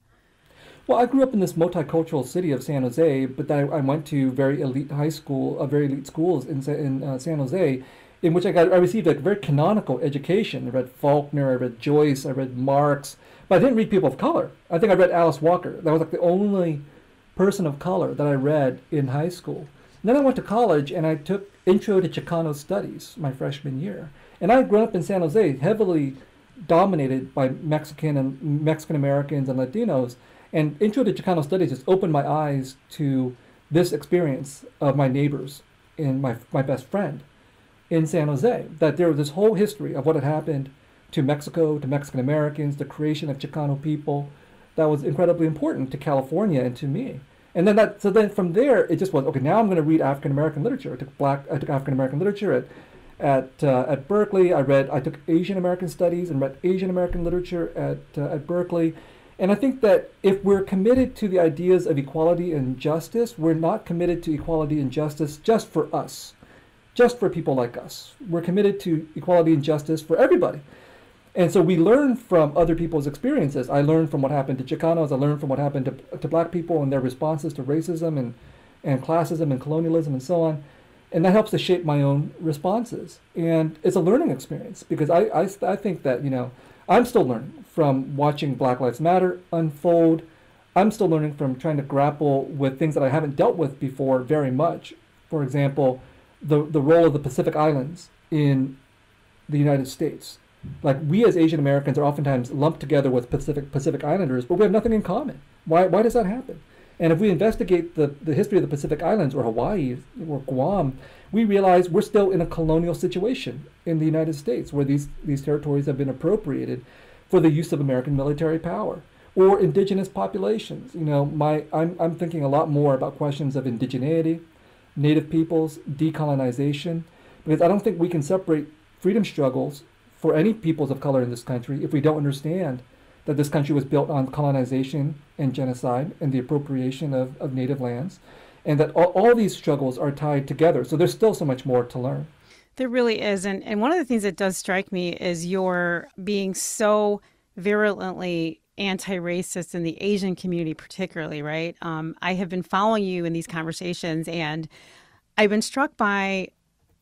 Well, I grew up in this multicultural city of San Jose, but then I, I went to very elite high school, uh, very elite schools in, in uh, San Jose, in which I got, I received a very canonical education. I read Faulkner, I read Joyce, I read Marx. But I didn't read people of color. I think I read Alice Walker. That was like the only person of color that I read in high school. And then I went to college and I took Intro to Chicano Studies my freshman year. And I had grown up in San Jose, heavily dominated by Mexican and Mexican Americans and Latinos. And Intro to Chicano Studies just opened my eyes to this experience of my neighbors and my, my best friend in San Jose, that there was this whole history of what had happened to Mexico, to Mexican Americans, the creation of Chicano people, that was incredibly important to California and to me. And then that, so then from there, it just was, okay, now I'm going to read African American literature. I took black, I took African American literature at at uh, at Berkeley. I read, I took Asian American studies and read Asian American literature at uh, at Berkeley. And I think that if we're committed to the ideas of equality and justice, we're not committed to equality and justice just for us, just for people like us. We're committed to equality and justice for everybody. And so we learn from other people's experiences. I learned from what happened to Chicanos. I learned from what happened to, to Black people and their responses to racism and, and classism and colonialism and so on. And that helps to shape my own responses. And it's a learning experience because I, I, I think that, you know, I'm still learning from watching Black Lives Matter unfold. I'm still learning from trying to grapple with things that I haven't dealt with before very much. For example, the, the role of the Pacific Islands in the United States. Like, we as Asian Americans are oftentimes lumped together with Pacific Pacific Islanders, but we have nothing in common. Why why does that happen? And if we investigate the, the history of the Pacific Islands or Hawaii or Guam, we realize we're still in a colonial situation in the United States where these, these territories have been appropriated for the use of American military power or indigenous populations. You know, my I'm I'm thinking a lot more about questions of indigeneity, native peoples, decolonization, because I don't think we can separate freedom struggles for any peoples of color in this country if we don't understand that this country was built on colonization and genocide and the appropriation of, of native lands, and that all, all these struggles are tied together. So there's still so much more to learn. There really is. And, and one of the things that does strike me is your being so virulently anti-racist in the Asian community particularly, right? Um, I have been following you in these conversations, and I've been struck by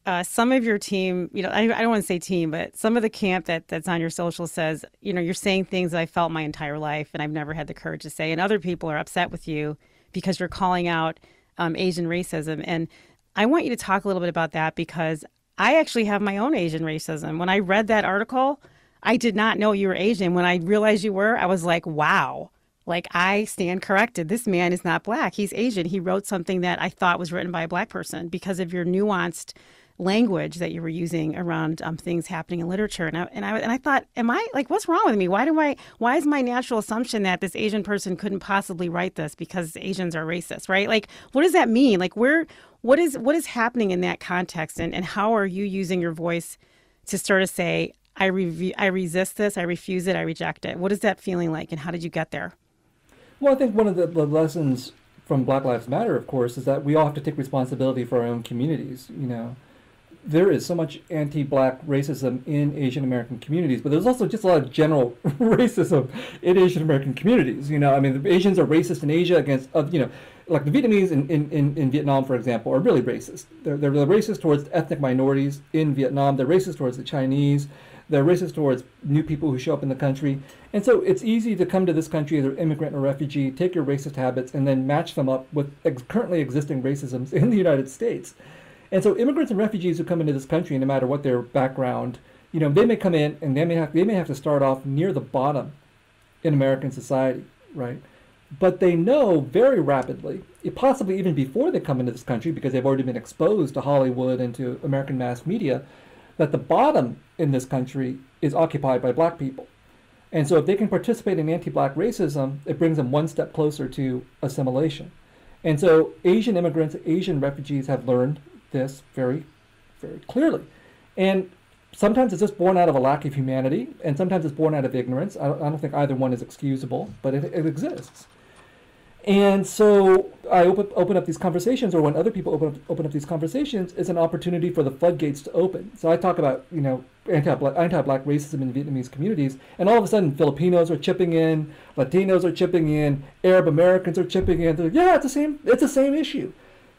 uh, some of your team, you know, I, I don't want to say team, but some of the camp that, that's on your social says, you know, you're saying things that I felt my entire life and I've never had the courage to say. And other people are upset with you because you're calling out um, Asian racism. And I want you to talk a little bit about that, because I actually have my own Asian racism. When I read that article, I did not know you were Asian. When I realized you were, I was like, wow, like I stand corrected. This man is not black. He's Asian. He wrote something that I thought was written by a black person because of your nuanced language that you were using around um, things happening in literature. And I, and I and I thought, am I like, what's wrong with me? Why do I, why is my natural assumption that this Asian person couldn't possibly write this because Asians are racist, right? Like, what does that mean? Like, where, what is, what is happening in that context? And, and how are you using your voice to sort of say, I, re I resist this, I refuse it, I reject it? What is that feeling like, and how did you get there? Well, I think one of the, the lessons from Black Lives Matter, of course, is that we all have to take responsibility for our own communities. You know, there is so much anti-black racism in Asian American communities, but there's also just a lot of general racism in Asian American communities. You know, I mean, the Asians are racist in Asia against, uh, you know, like the Vietnamese in, in, in, in Vietnam, for example, are really racist. They're, they're racist towards ethnic minorities in Vietnam. They're racist towards the Chinese. They're racist towards new people who show up in the country. And so it's easy to come to this country as an immigrant or refugee, take your racist habits, and then match them up with ex currently existing racisms in the United States. And so immigrants and refugees who come into this country, no matter what their background, you know, they may come in and they may have, they may have to start off near the bottom in American society, right? But they know very rapidly, possibly even before they come into this country, because they've already been exposed to Hollywood and to American mass media, that the bottom in this country is occupied by black people. And so if they can participate in anti-black racism, it brings them one step closer to assimilation. And so Asian immigrants, Asian refugees have learned this very, very clearly. And sometimes it's just born out of a lack of humanity, and sometimes it's born out of ignorance. I don't, I don't think either one is excusable, but it, it exists. And so I open, open up these conversations, or when other people open up, open up these conversations, it's an opportunity for the floodgates to open. So I talk about, you know, anti-black, anti-black racism in Vietnamese communities, and all of a sudden Filipinos are chipping in, Latinos are chipping in, Arab Americans are chipping in. They're like, yeah, it's the same, it's the same issue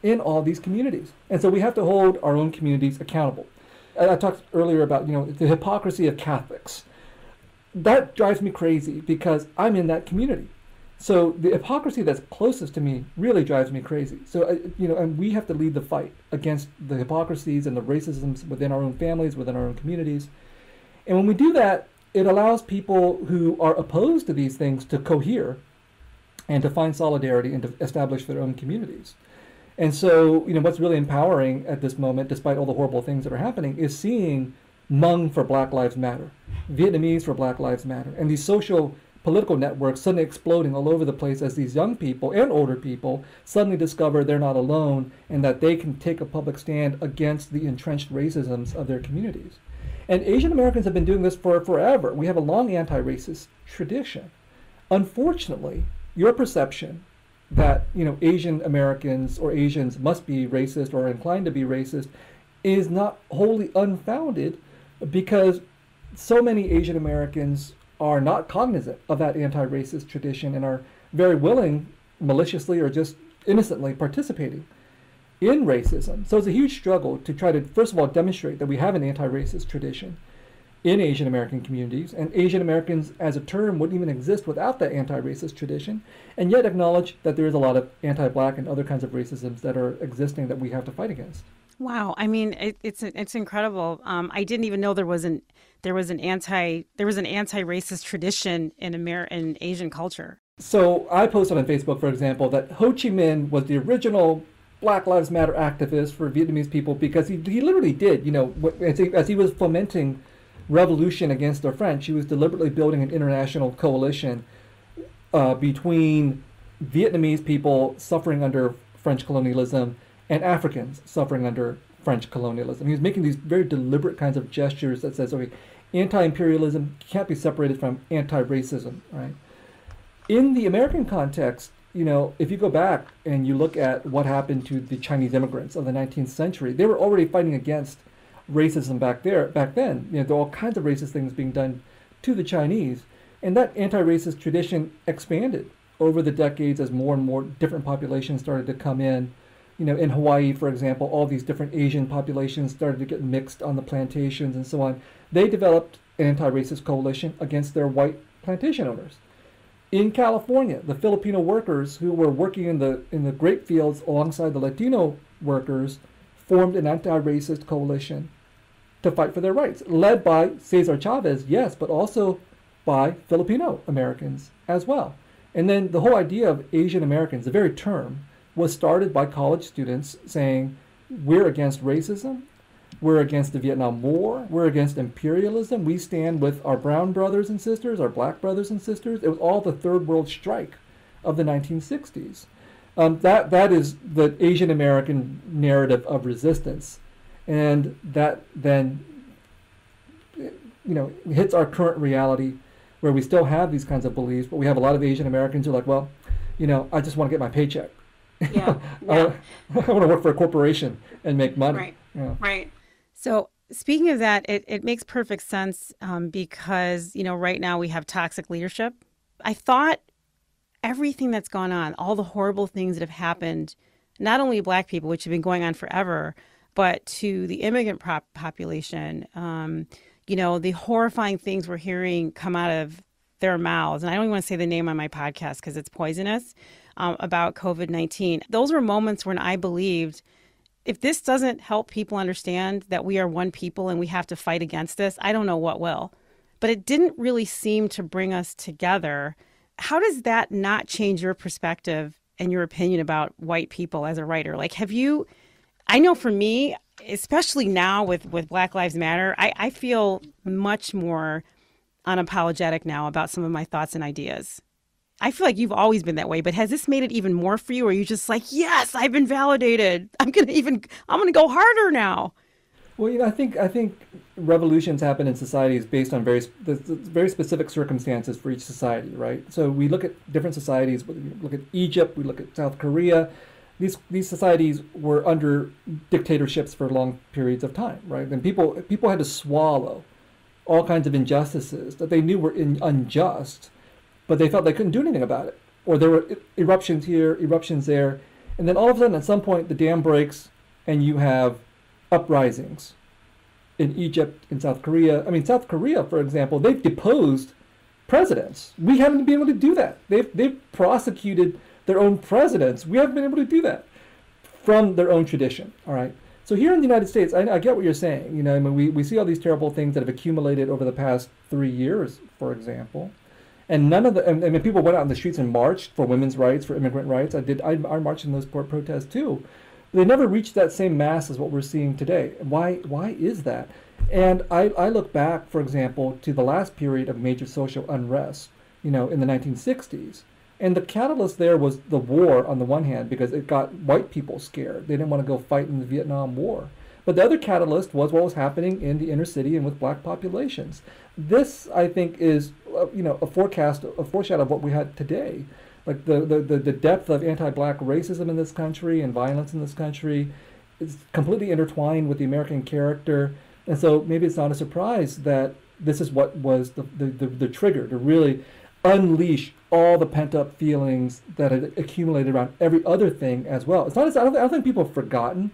in all these communities. And so we have to hold our own communities accountable. I, I talked earlier about, you know, the hypocrisy of Catholics. That drives me crazy because I'm in that community. So the hypocrisy that's closest to me really drives me crazy. So, uh, you know, and we have to lead the fight against the hypocrisies and the racisms within our own families, within our own communities. And when we do that, it allows people who are opposed to these things to cohere and to find solidarity and to establish their own communities. And so, you know, what's really empowering at this moment, despite all the horrible things that are happening, is seeing Hmong for Black Lives Matter, Vietnamese for Black Lives Matter, and these social political networks suddenly exploding all over the place as these young people and older people suddenly discover they're not alone and that they can take a public stand against the entrenched racisms of their communities. And Asian Americans have been doing this for forever. We have a long anti-racist tradition. Unfortunately, your perception that, you know, Asian Americans or Asians must be racist or are inclined to be racist is not wholly unfounded, because so many Asian Americans are not cognizant of that anti-racist tradition and are very willing, maliciously or just innocently, participating in racism. So it's a huge struggle to try to, first of all, demonstrate that we have an anti-racist tradition in Asian American communities, and Asian Americans as a term wouldn't even exist without that anti-racist tradition, and yet acknowledge that there is a lot of anti-black and other kinds of racisms that are existing that we have to fight against. Wow, I mean, it, it's it's incredible. Um, I didn't even know there was an there was an anti there was an anti-racist tradition in American Asian culture. So I posted on Facebook, for example, that Ho Chi Minh was the original Black Lives Matter activist for Vietnamese people, because he he literally did, you know, as he, as he was fomenting revolution against the French, he was deliberately building an international coalition uh, between Vietnamese people suffering under French colonialism and Africans suffering under French colonialism. He was making these very deliberate kinds of gestures that says, okay, anti-imperialism can't be separated from anti-racism, right? In the American context, you know, if you go back and you look at what happened to the Chinese immigrants of the nineteenth century, they were already fighting against racism back there, back then. You know, there were all kinds of racist things being done to the Chinese, and that anti-racist tradition expanded over the decades as more and more different populations started to come in. You know, in Hawaii, for example, all these different Asian populations started to get mixed on the plantations and so on. They developed an anti-racist coalition against their white plantation owners. In California, the Filipino workers who were working in the in the grape fields alongside the Latino workers formed an anti-racist coalition to fight for their rights, led by Cesar Chavez, yes, but also by Filipino Americans as well. And then the whole idea of Asian Americans, the very term, was started by college students saying, we're against racism, we're against the Vietnam War, we're against imperialism, we stand with our brown brothers and sisters, our black brothers and sisters. It was all the Third World Strike of the nineteen sixties. Um, that, that is the Asian American narrative of resistance. And that then, you know, hits our current reality where we still have these kinds of beliefs, but we have a lot of Asian Americans who are like, well, you know, I just want to get my paycheck. Yeah, yeah. I, I want to work for a corporation and make money. Right, yeah. Right. So speaking of that, it, it makes perfect sense um, because, you know, right now we have toxic leadership. I thought everything that's gone on, all the horrible things that have happened, not only Black people, which have been going on forever, but to the immigrant pop population, um, you know, the horrifying things we're hearing come out of their mouths. And I don't even want to say the name on my podcast because it's poisonous. Um, about COVID nineteen. Those were moments when I believed, if this doesn't help people understand that we are one people and we have to fight against this, I don't know what will. But it didn't really seem to bring us together. How does that not change your perspective and your opinion about white people as a writer? Like, have you, I know for me, especially now with, with Black Lives Matter, I, I feel much more unapologetic now about some of my thoughts and ideas. I feel like you've always been that way, but has this made it even more for you? Or are you just like, yes, I've been validated. I'm gonna even, I'm gonna go harder now. Well, you know, I think I think revolutions happen in societies based on very very specific circumstances for each society, right? So we look at different societies. We look at Egypt. We look at South Korea. These these societies were under dictatorships for long periods of time, right? And people people had to swallow all kinds of injustices that they knew were in, unjust. But they felt they couldn't do anything about it. Or there were eruptions here, eruptions there. And then all of a sudden, at some point, the dam breaks and you have uprisings in Egypt, in South Korea. I mean, South Korea, for example, they've deposed presidents. We haven't been able to do that. They've, they've prosecuted their own presidents. We haven't been able to do that from their own tradition, all right? So here in the United States, I, I get what you're saying. You know, I mean, we, we see all these terrible things that have accumulated over the past three years, for example. And none of the, I mean, people went out in the streets and marched for women's rights, for immigrant rights. I did, I, I marched in those protests too. They never reached that same mass as what we're seeing today. Why, why is that? And I, I look back, for example, to the last period of major social unrest, you know, in the nineteen sixties. And the catalyst there was the war on the one hand, because it got white people scared. They didn't want to go fight in the Vietnam War. But the other catalyst was what was happening in the inner city and with black populations. This, I think, is you know a forecast, a foreshadow of what we had today, like the the the depth of anti-black racism in this country and violence in this country is completely intertwined with the American character. And so maybe it's not a surprise that this is what was the the the, the trigger to really unleash all the pent-up feelings that had accumulated around every other thing as well. It's not as I don't, I don't think people have forgotten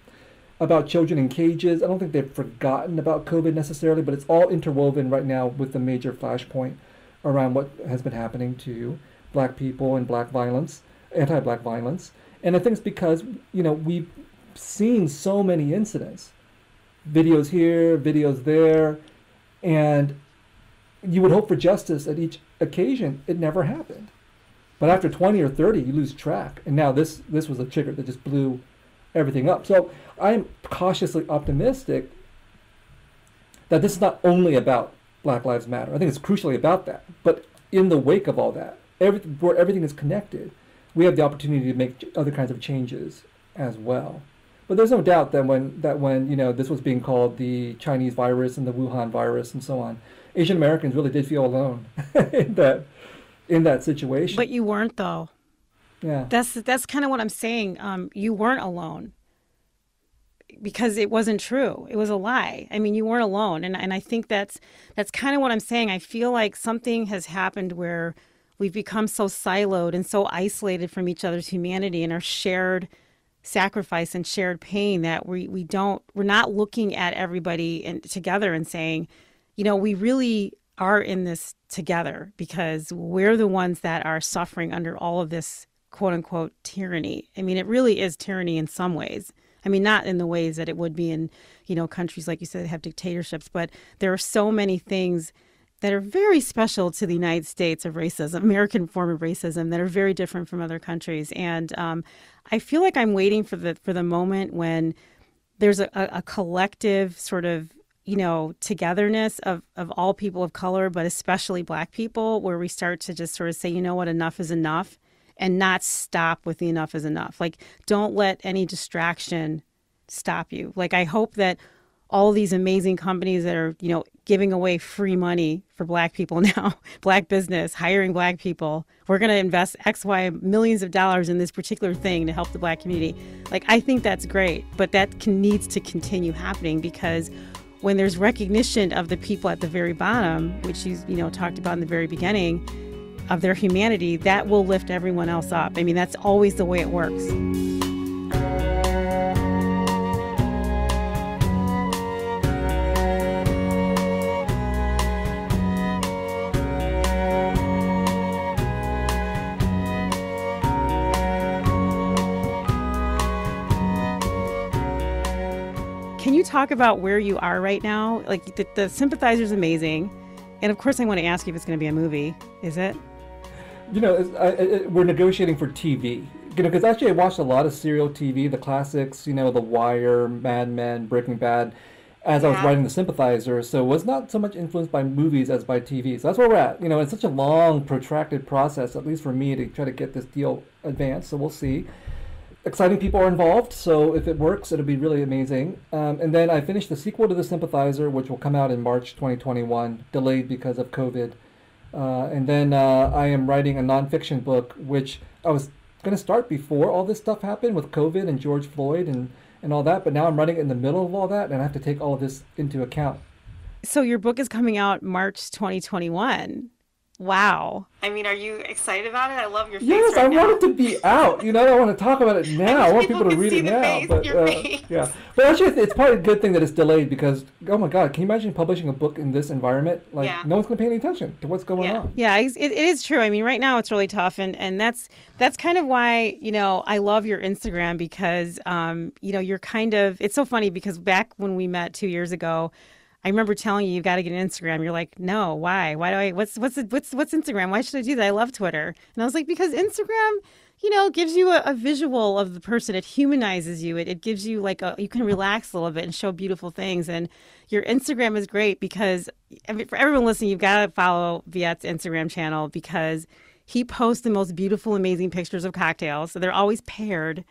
about children in cages. I don't think they've forgotten about COVID necessarily, but it's all interwoven right now with the major flashpoint around what has been happening to black people and black violence, anti-black violence. And I think it's because, you know, we've seen so many incidents, videos here, videos there, and you would hope for justice at each occasion. It never happened. But after twenty or thirty, you lose track. And now this, this was a trigger that just blew everything up. So I'm cautiously optimistic that this is not only about Black Lives Matter. I think it's crucially about that. But in the wake of all that, everything, where everything is connected, we have the opportunity to make other kinds of changes as well. But there's no doubt that when that when you know this was being called the Chinese virus and the Wuhan virus and so on, Asian Americans really did feel alone in that in that situation. But you weren't, though. Yeah. That's that's kind of what I'm saying. Um, you weren't alone because it wasn't true. It was a lie. I mean, you weren't alone, and and I think that's that's kind of what I'm saying. I feel like something has happened where we've become so siloed and so isolated from each other's humanity and our shared sacrifice and shared pain that we we don't we're not looking at everybody and together and saying, you know, we really are in this together because we're the ones that are suffering under all of this quote unquote tyranny. I mean, it really is tyranny in some ways. I mean, not in the ways that it would be in, you know, countries like you said that have dictatorships, but there are so many things that are very special to the United States of racism, American form of racism, that are very different from other countries. And um, I feel like I'm waiting for the for the moment when there's a, a collective sort of, you know, togetherness of, of all people of color, but especially Black people, where we start to just sort of say, you know what, enough is enough, and not stop with the enough is enough. Like, don't let any distraction stop you. Like, I hope that all these amazing companies that are, you know, giving away free money for Black people now, Black business, hiring Black people, we're going to invest X, Y millions of dollars in this particular thing to help the Black community. Like, I think that's great, but that can, needs to continue happening, because when there's recognition of the people at the very bottom, which you, you know, talked about in the very beginning, of their humanity, that will lift everyone else up. I mean, that's always the way it works. Can you talk about where you are right now? Like, the, the Sympathizer is amazing. And of course, I want to ask you if it's going to be a movie. Is it? You know, it's, I, it, we're negotiating for T V. You know, because actually I watched a lot of serial T V, the classics, you know, The Wire, Mad Men, Breaking Bad, as yeah. I was writing The Sympathizer. So it was not so much influenced by movies as by T V. So that's where we're at. You know, it's such a long, protracted process, at least for me, to try to get this deal advanced. So we'll see. Exciting people are involved, so if it works, it'll be really amazing. Um, and then I finished the sequel to The Sympathizer, which will come out in March twenty twenty-one, delayed because of COVID. Uh, and then uh, I am writing a nonfiction book, which I was going to start before all this stuff happened with COVID and George Floyd and, and all that, but now I'm writing it in the middle of all that, and I have to take all of this into account. So your book is coming out March twenty twenty-one. Wow. I mean, are you excited about it? I love your face. Yes, right I now. want it to be out. You know, I want to talk about it now. I, I want people, people to read it now. Face, but uh, yeah, but actually, it's probably a good thing that it's delayed because, oh my God, can you imagine publishing a book in this environment? Like, yeah. no one's going to pay any attention to what's going yeah. on. Yeah, it, it is true. I mean, right now it's really tough, and and that's that's kind of why, you know, I love your Instagram, because um, you know, you're kind of, it's so funny because back when we met two years ago, I remember telling you, you've got to get an Instagram. You're like, no, why? Why do I, what's, what's, what's, what's Instagram? Why should I do that? I love Twitter. And I was like, because Instagram, you know, gives you a, a visual of the person. It humanizes you. It, it gives you like a, you can relax a little bit and show beautiful things. And your Instagram is great because every, for everyone listening, you've got to follow Viet's Instagram channel because he posts the most beautiful, amazing pictures of cocktails. So they're always paired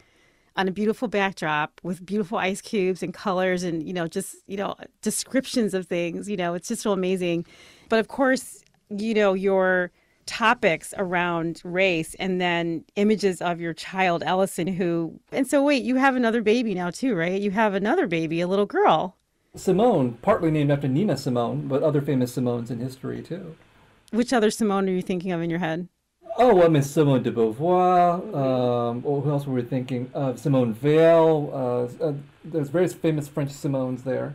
on a beautiful backdrop with beautiful ice cubes and colors and, you know, just, you know, descriptions of things, you know, it's just so amazing. But of course, you know, your topics around race and then images of your child, Ellison, who, and so wait, you have another baby now too, right? You have another baby, a little girl. Simone, partly named after Nina Simone, but other famous Simones in history too. Which other Simone are you thinking of in your head? Oh, well, I mean, Simone de Beauvoir, um, or who else were we thinking of? Simone Veil, uh, uh, there's various famous French Simones there.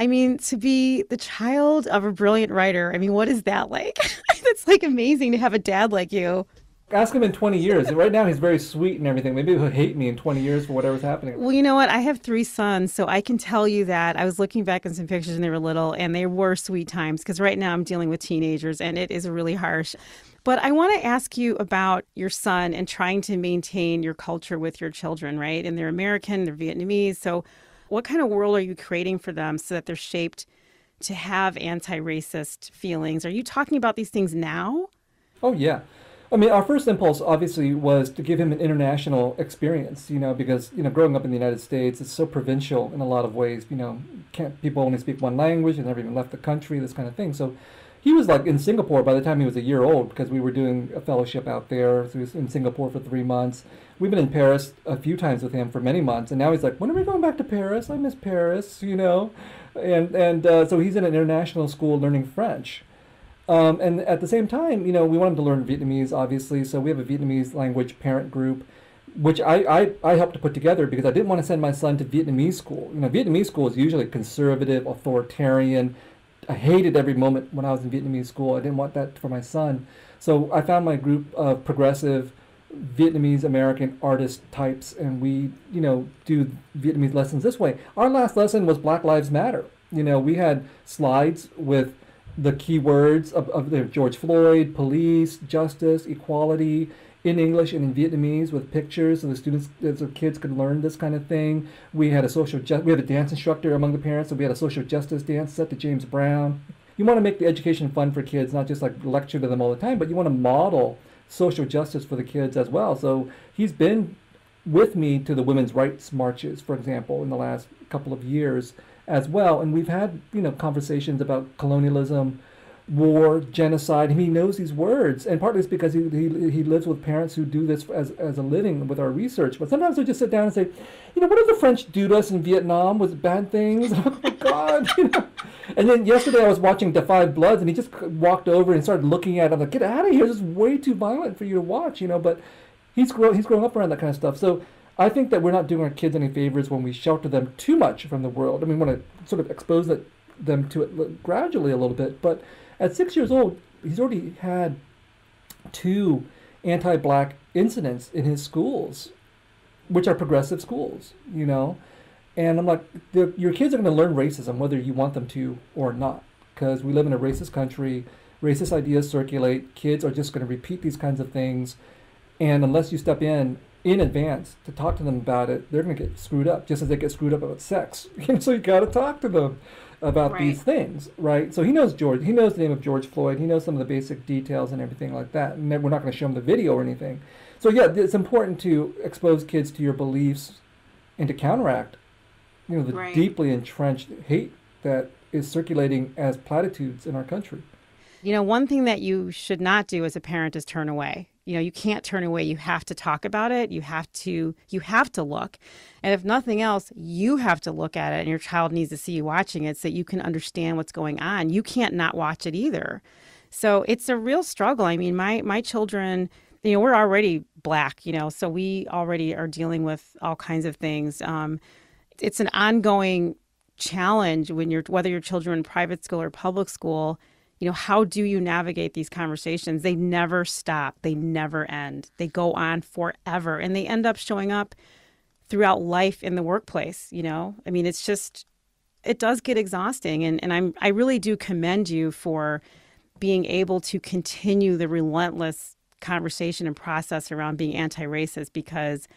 I mean, to be the child of a brilliant writer, I mean, what is that like? It's like amazing to have a dad like you. Ask him in twenty years. Right now, he's very sweet and everything. Maybe he'll hate me in twenty years for whatever's happening. Well, you know what? I have three sons, so I can tell you that. I was looking back at some pictures when they were little, and they were sweet times, because right now I'm dealing with teenagers, and it is really harsh. But I want to ask you about your son and trying to maintain your culture with your children, right? And they're American, they're Vietnamese. So what kind of world are you creating for them so that they're shaped to have anti-racist feelings? Are you talking about these things now? Oh, yeah. I mean, our first impulse obviously was to give him an international experience, you know, because, you know, growing up in the United States, it's so provincial in a lot of ways, you know, can't, people only speak one language and never even left the country, this kind of thing. So he was like in Singapore by the time he was a year old, because we were doing a fellowship out there. So he was in Singapore for three months. We've been in Paris a few times with him for many months. And now he's like, when are we going back to Paris? I miss Paris, you know. And, and uh, so he's in an international school learning French. Um, and at the same time, you know, we want him to learn Vietnamese, obviously. So we have a Vietnamese language parent group, which I, I, I helped to put together because I didn't want to send my son to Vietnamese school. You know, Vietnamese school is usually conservative, authoritarian. I hated every moment when I was in Vietnamese school. I didn't want that for my son. So I found my group of progressive Vietnamese American artist types, and we, you know, do Vietnamese lessons this way. Our last lesson was Black Lives Matter. You know, we had slides with the key words of, of the George Floyd, police, justice, equality, in English and in Vietnamese with pictures, so the students, so kids could learn this kind of thing. We had a social, ju we had a dance instructor among the parents, so we had a social justice dance set to James Brown. You want to make the education fun for kids, not just like lecture to them all the time, but you want to model social justice for the kids as well. So he's been with me to the women's rights marches, for example, in the last couple of years as well, and we've had, you know, conversations about colonialism, war, genocide. He knows these words, and partly it's because he, he, he lives with parents who do this as, as a living with our research. But sometimes we just sit down and say, you know, what did the French do to us in Vietnam? Was it bad things? Oh my God, you know? And then yesterday I was watching The Five Bloods, and he just walked over and started looking at it. I'm like, get out of here, this is way too violent for you to watch, you know, but he's, grow he's growing up around that kind of stuff. So I think that we're not doing our kids any favors when we shelter them too much from the world. I mean, we want to sort of expose it, them to it gradually a little bit, but at six years old, he's already had two anti-black incidents in his schools, which are progressive schools, you know. And I'm like, your kids are going to learn racism whether you want them to or not, because we live in a racist country, racist ideas circulate, kids are just going to repeat these kinds of things, and unless you step in in advance to talk to them about it, they're going to get screwed up, just as they get screwed up about sex. So you got to talk to them about right. these things, right? So he knows George, he knows the name of George Floyd, he knows some of the basic details and everything like that. And we're not going to show him the video or anything. So yeah, it's important to expose kids to your beliefs and to counteract, you know, the right. deeply entrenched hate that is circulating as platitudes in our country. You know, one thing that you should not do as a parent is turn away. You know, you can't turn away. You have to talk about it. You have to, you have to look. And if nothing else, you have to look at it, and your child needs to see you watching it so that you can understand what's going on. You can't not watch it either. So it's a real struggle. I mean, my, my children, you know, we're already black, you know, so we already are dealing with all kinds of things. Um, it's an ongoing challenge when you're, whether your children are in private school or public school. You know, how do you navigate these conversations? They never stop. They never end. They go on forever, and they end up showing up throughout life in the workplace. You know, I mean, it's just, it does get exhausting. And, and I'm, I really do commend you for being able to continue the relentless conversation and process around being anti-racist, because,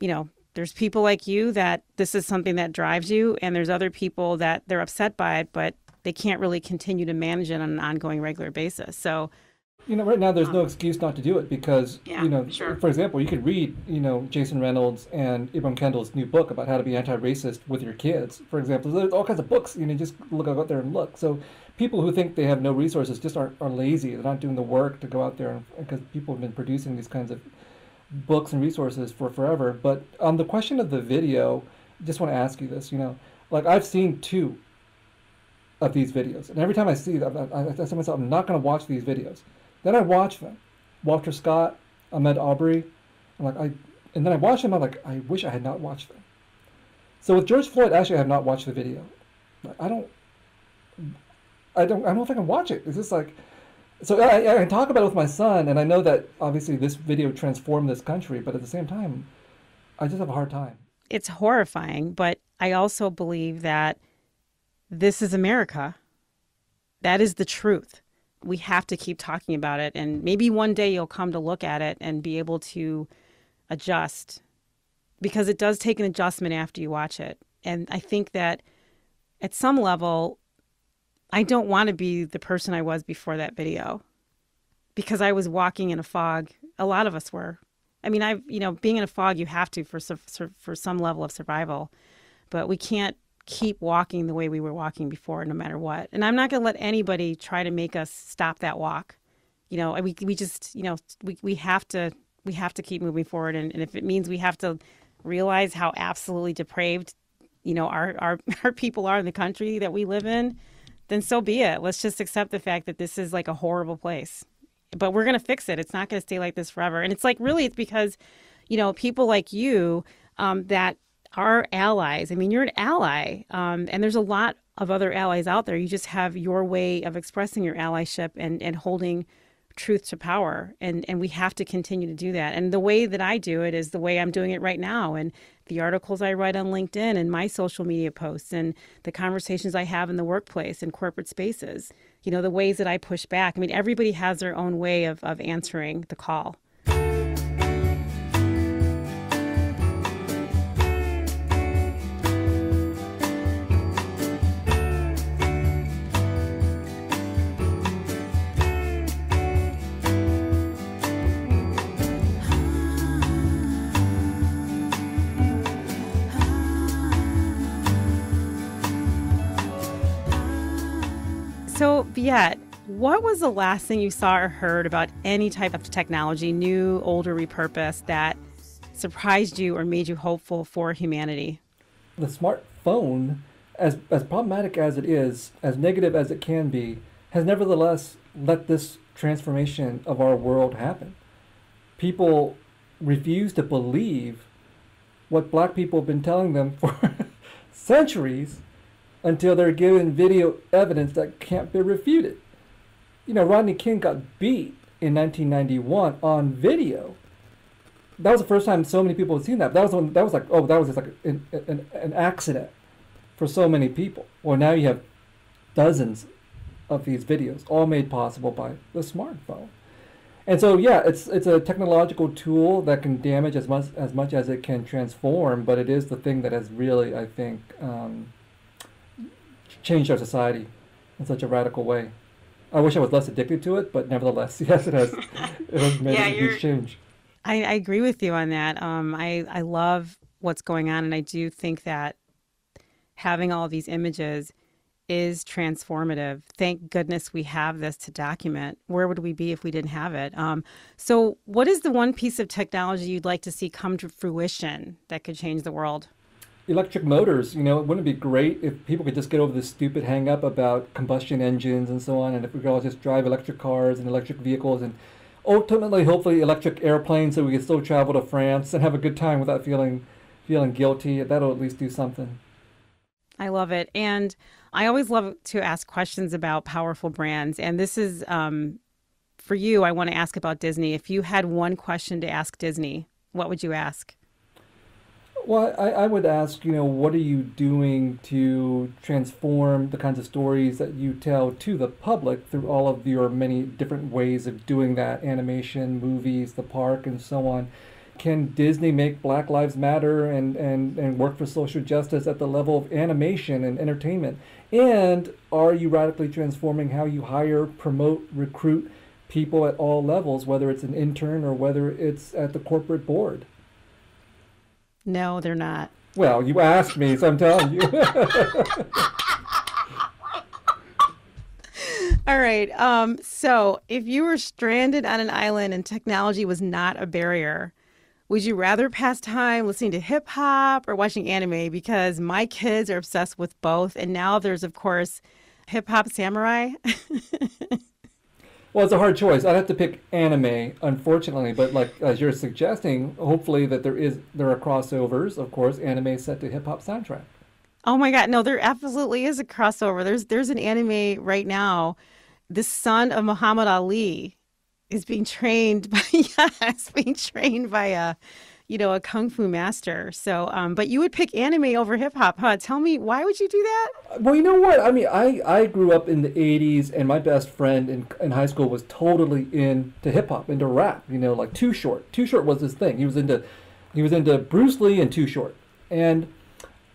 you know, there's people like you that this is something that drives you, and there's other people that they're upset by it, but they can't really continue to manage it on an ongoing, regular basis. So, you know, right now there's um, no excuse not to do it, because, yeah, you know, sure. for example, you could read, you know, Jason Reynolds and Ibram Kendall's new book about how to be anti-racist with your kids, for example. There's all kinds of books, you know, just look out there and look. So people who think they have no resources just are, are lazy. They're not doing the work to go out there, because people have been producing these kinds of books and resources for forever. But on the question of the video, just want to ask you this, you know, like I've seen two of these videos, and every time I see them, I, I, I say myself, I'm not going to watch these videos. Then I watch them, Walter Scott, Ahmed Arbery, I'm like, I, and then I watch them, I'm like, I wish I had not watched them. So with George Floyd, actually, I have not watched the video. I don't, I don't, I don't think I can watch it. It's just like, so I, I can talk about it with my son, and I know that obviously this video transformed this country, but at the same time, I just have a hard time. It's horrifying, but I also believe that this is America. That is the truth. We have to keep talking about it, and maybe one day you'll come to look at it and be able to adjust, because it does take an adjustment after you watch it. And I think that at some level, I don't want to be the person I was before that video. because I was walking in a fog. A lot of us were. I mean, I've, you know, being in a fog, you have to for for some level of survival, but we can't keep walking the way we were walking before, no matter what. And I'm not going to let anybody try to make us stop that walk. You know, we we just, you know, we we have to we have to keep moving forward. And, and if it means we have to realize how absolutely depraved, you know, our, our our people are in the country that we live in, then so be it. Let's just accept the fact that this is like a horrible place. But we're going to fix it. It's not going to stay like this forever. And it's like, really, it's because, you know, people like you um, that are allies. I mean, you're an ally. Um, and there's a lot of other allies out there. You just have your way of expressing your allyship and, and holding truth to power. And, and we have to continue to do that. And the way that I do it is the way I'm doing it right now. And the articles I write on LinkedIn and my social media posts and the conversations I have in the workplace and corporate spaces, you know, the ways that I push back. I mean, everybody has their own way of, of answering the call. So, Viet, what was the last thing you saw or heard about any type of technology, new, older, repurposed, that surprised you or made you hopeful for humanity? The smartphone, as, as problematic as it is, as negative as it can be, has nevertheless let this transformation of our world happen. People refuse to believe what Black people have been telling them for centuries, until they're given video evidence that can't be refuted. You know, Rodney King got beat in nineteen ninety-one on video. That was the first time so many people had seen that. That was when, that was like, oh, that was just like an, an, an accident for so many people. Well, now you have dozens of these videos, all made possible by the smartphone. And so, yeah, it's it's a technological tool that can damage as much as much as it can transform, but it is the thing that has really, I think, um, changed our society in such a radical way. I wish I was less addicted to it, but nevertheless, yes, it has, it has made yeah, a huge change. I, I agree with you on that. Um, I, I love what's going on, and I do think that having all these images is transformative. Thank goodness we have this to document. Where would we be if we didn't have it? Um, so what is the one piece of technology you'd like to see come to fruition that could change the world? Electric motors. You know, wouldn't it be great if people could just get over this stupid hang-up about combustion engines and so on, and if we could all just drive electric cars and electric vehicles and ultimately, hopefully, electric airplanes so we could still travel to France and have a good time without feeling feeling guilty. That'll at least do something. I love it. And I always love to ask questions about powerful brands. And this is, um, for you, I want to ask about Disney. If you had one question to ask Disney, what would you ask? Well, I, I would ask, you know, what are you doing to transform the kinds of stories that you tell to the public through all of your many different ways of doing that, animation, movies, the park, and so on? Can Disney make Black Lives Matter and, and, and work for social justice at the level of animation and entertainment? And are you radically transforming how you hire, promote, recruit people at all levels, whether it's an intern or whether it's at the corporate board? No, they're not. Well, you asked me, so I'm telling you. All right. Um, so if you were stranded on an island and technology was not a barrier, would you rather pass time listening to hip hop or watching anime? Because my kids are obsessed with both. And now there's, of course, Hip Hop Samurai. Well, it's a hard choice. I'd have to pick anime, unfortunately, but like as you're suggesting, hopefully that there is there are crossovers, of course, anime set to hip hop soundtrack. Oh my God, no, there absolutely is a crossover. There's there's an anime right now. The son of Muhammad Ali is being trained by yes, being trained by a you know, a kung fu master. So, um, but you would pick anime over hip hop, huh? Tell me, why would you do that? Well, you know what? I mean, I, I grew up in the eighties, and my best friend in, in high school was totally into hip hop, into rap. You know, like Too Short. Too Short was his thing. He was into, he was into Bruce Lee and Too Short. And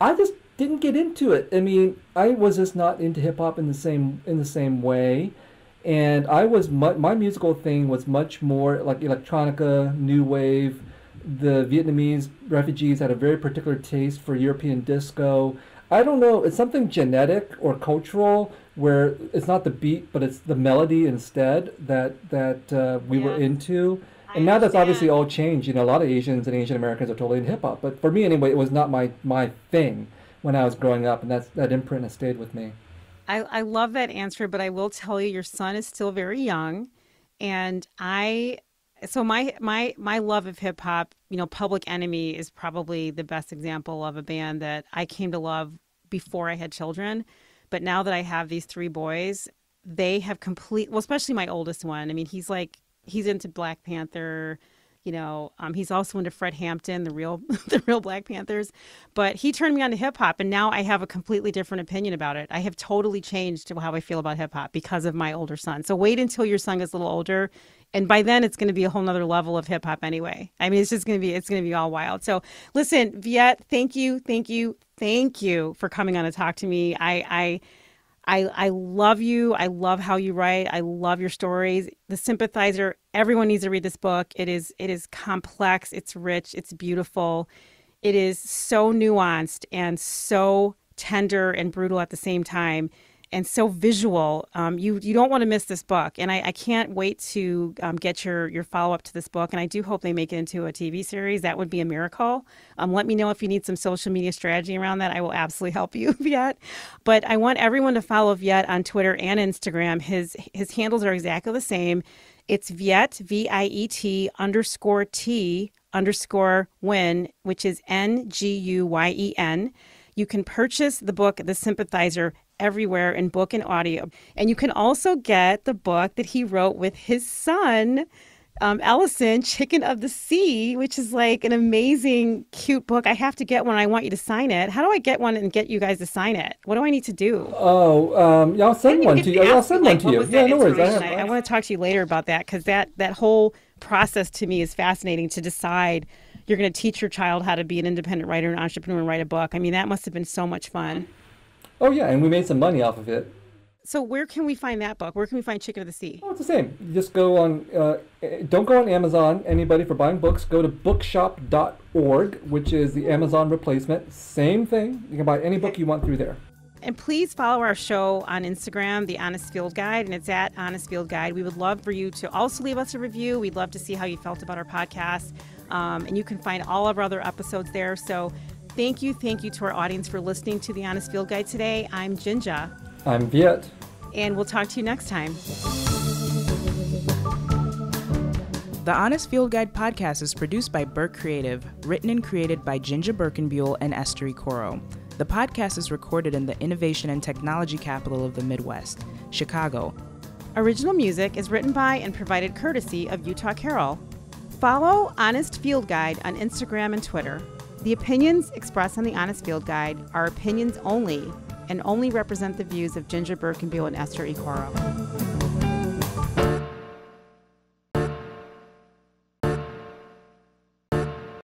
I just didn't get into it. I mean, I was just not into hip hop in the same in the same way. And I was mu my musical thing was much more like electronica, new wave. The Vietnamese refugees had a very particular taste for European disco. I don't know, it's something genetic or cultural where it's not the beat, but it's the melody instead that that uh, we yeah. were into. And now that's obviously all changed. You know, a lot of Asians and Asian Americans are totally into hip hop. But for me, anyway, it was not my my thing when I was growing up, and that's that imprint has stayed with me. I, I love that answer, but I will tell you, your son is still very young, and I. So my my my love of hip hop, you know, Public Enemy is probably the best example of a band that I came to love before I had children, but now that I have these three boys, they have complete. Well, especially my oldest one. I mean, he's like. He's into Black Panther, you know, um, he's also into Fred Hampton, the real the real Black Panthers. But he turned me on to hip hop, and now I have a completely different opinion about it. I have totally changed how I feel about hip hop because of my older son. So wait until your son gets a little older. And by then it's going to be a whole nother level of hip hop anyway. I mean, it's just going to be it's going to be all wild. So listen, Viet, thank you. Thank you. Thank you for coming on to talk to me. I I I, I love you. I love how you write. I love your stories. The Sympathizer, everyone needs to read this book. It is it is complex. It's rich. It's beautiful. It is so nuanced and so tender and brutal at the same time and so visual. Um, you, you don't want to miss this book. And I, I can't wait to um, get your, your follow-up to this book. And I do hope they make it into a T V series. That would be a miracle. Um, let me know if you need some social media strategy around that. I will absolutely help you, Viet. But I want everyone to follow Viet on Twitter and Instagram. His his handles are exactly the same. It's Viet, V I E T, underscore T, underscore Nguyen, which is N G U Y E N. You can purchase the book, The Sympathizer, everywhere in book and audio. And you can also get the book that he wrote with his son, um, Ellison, Chicken of the Sea, which is like an amazing, cute book. I have to get one. I want you to sign it. How do I get one and get you guys to sign it? What do I need to do? Oh, um, yeah, I'll send one to you. I'll send one to you. Yeah, no worries. I, have, I, have. I want to talk to you later about that, because that, that whole process to me is fascinating, to decide you're going to teach your child how to be an independent writer and entrepreneur and write a book. I mean, that must have been so much fun. Oh, yeah, and we made some money off of it. So where can we find that book? Where can we find Chicken of the Sea? Oh, it's the same. You just go on, uh, don't go on Amazon, anybody, for buying books. Go to bookshop dot org, which is the Amazon replacement. Same thing. You can buy any book you want through there. And please follow our show on Instagram, The Honest Field Guide, and it's at Honest Field Guide. We would love for you to also leave us a review. We'd love to see how you felt about our podcast. Um, and you can find all of our other episodes there. So thank you, thank you to our audience for listening to The Honest Field Guide today. I'm Jinja. I'm Viet. And we'll talk to you next time. The Honest Field Guide podcast is produced by Burke Creative, written and created by Jinja Birkenbeuel and Esteri Coro. The podcast is recorded in the innovation and technology capital of the Midwest, Chicago. Original music is written by and provided courtesy of Utah Carroll. Follow Honest Field Guide on Instagram and Twitter. The opinions expressed on the Honest Field Guide are opinions only and only represent the views of Jinja Birkenbeuel and Esteri Coro.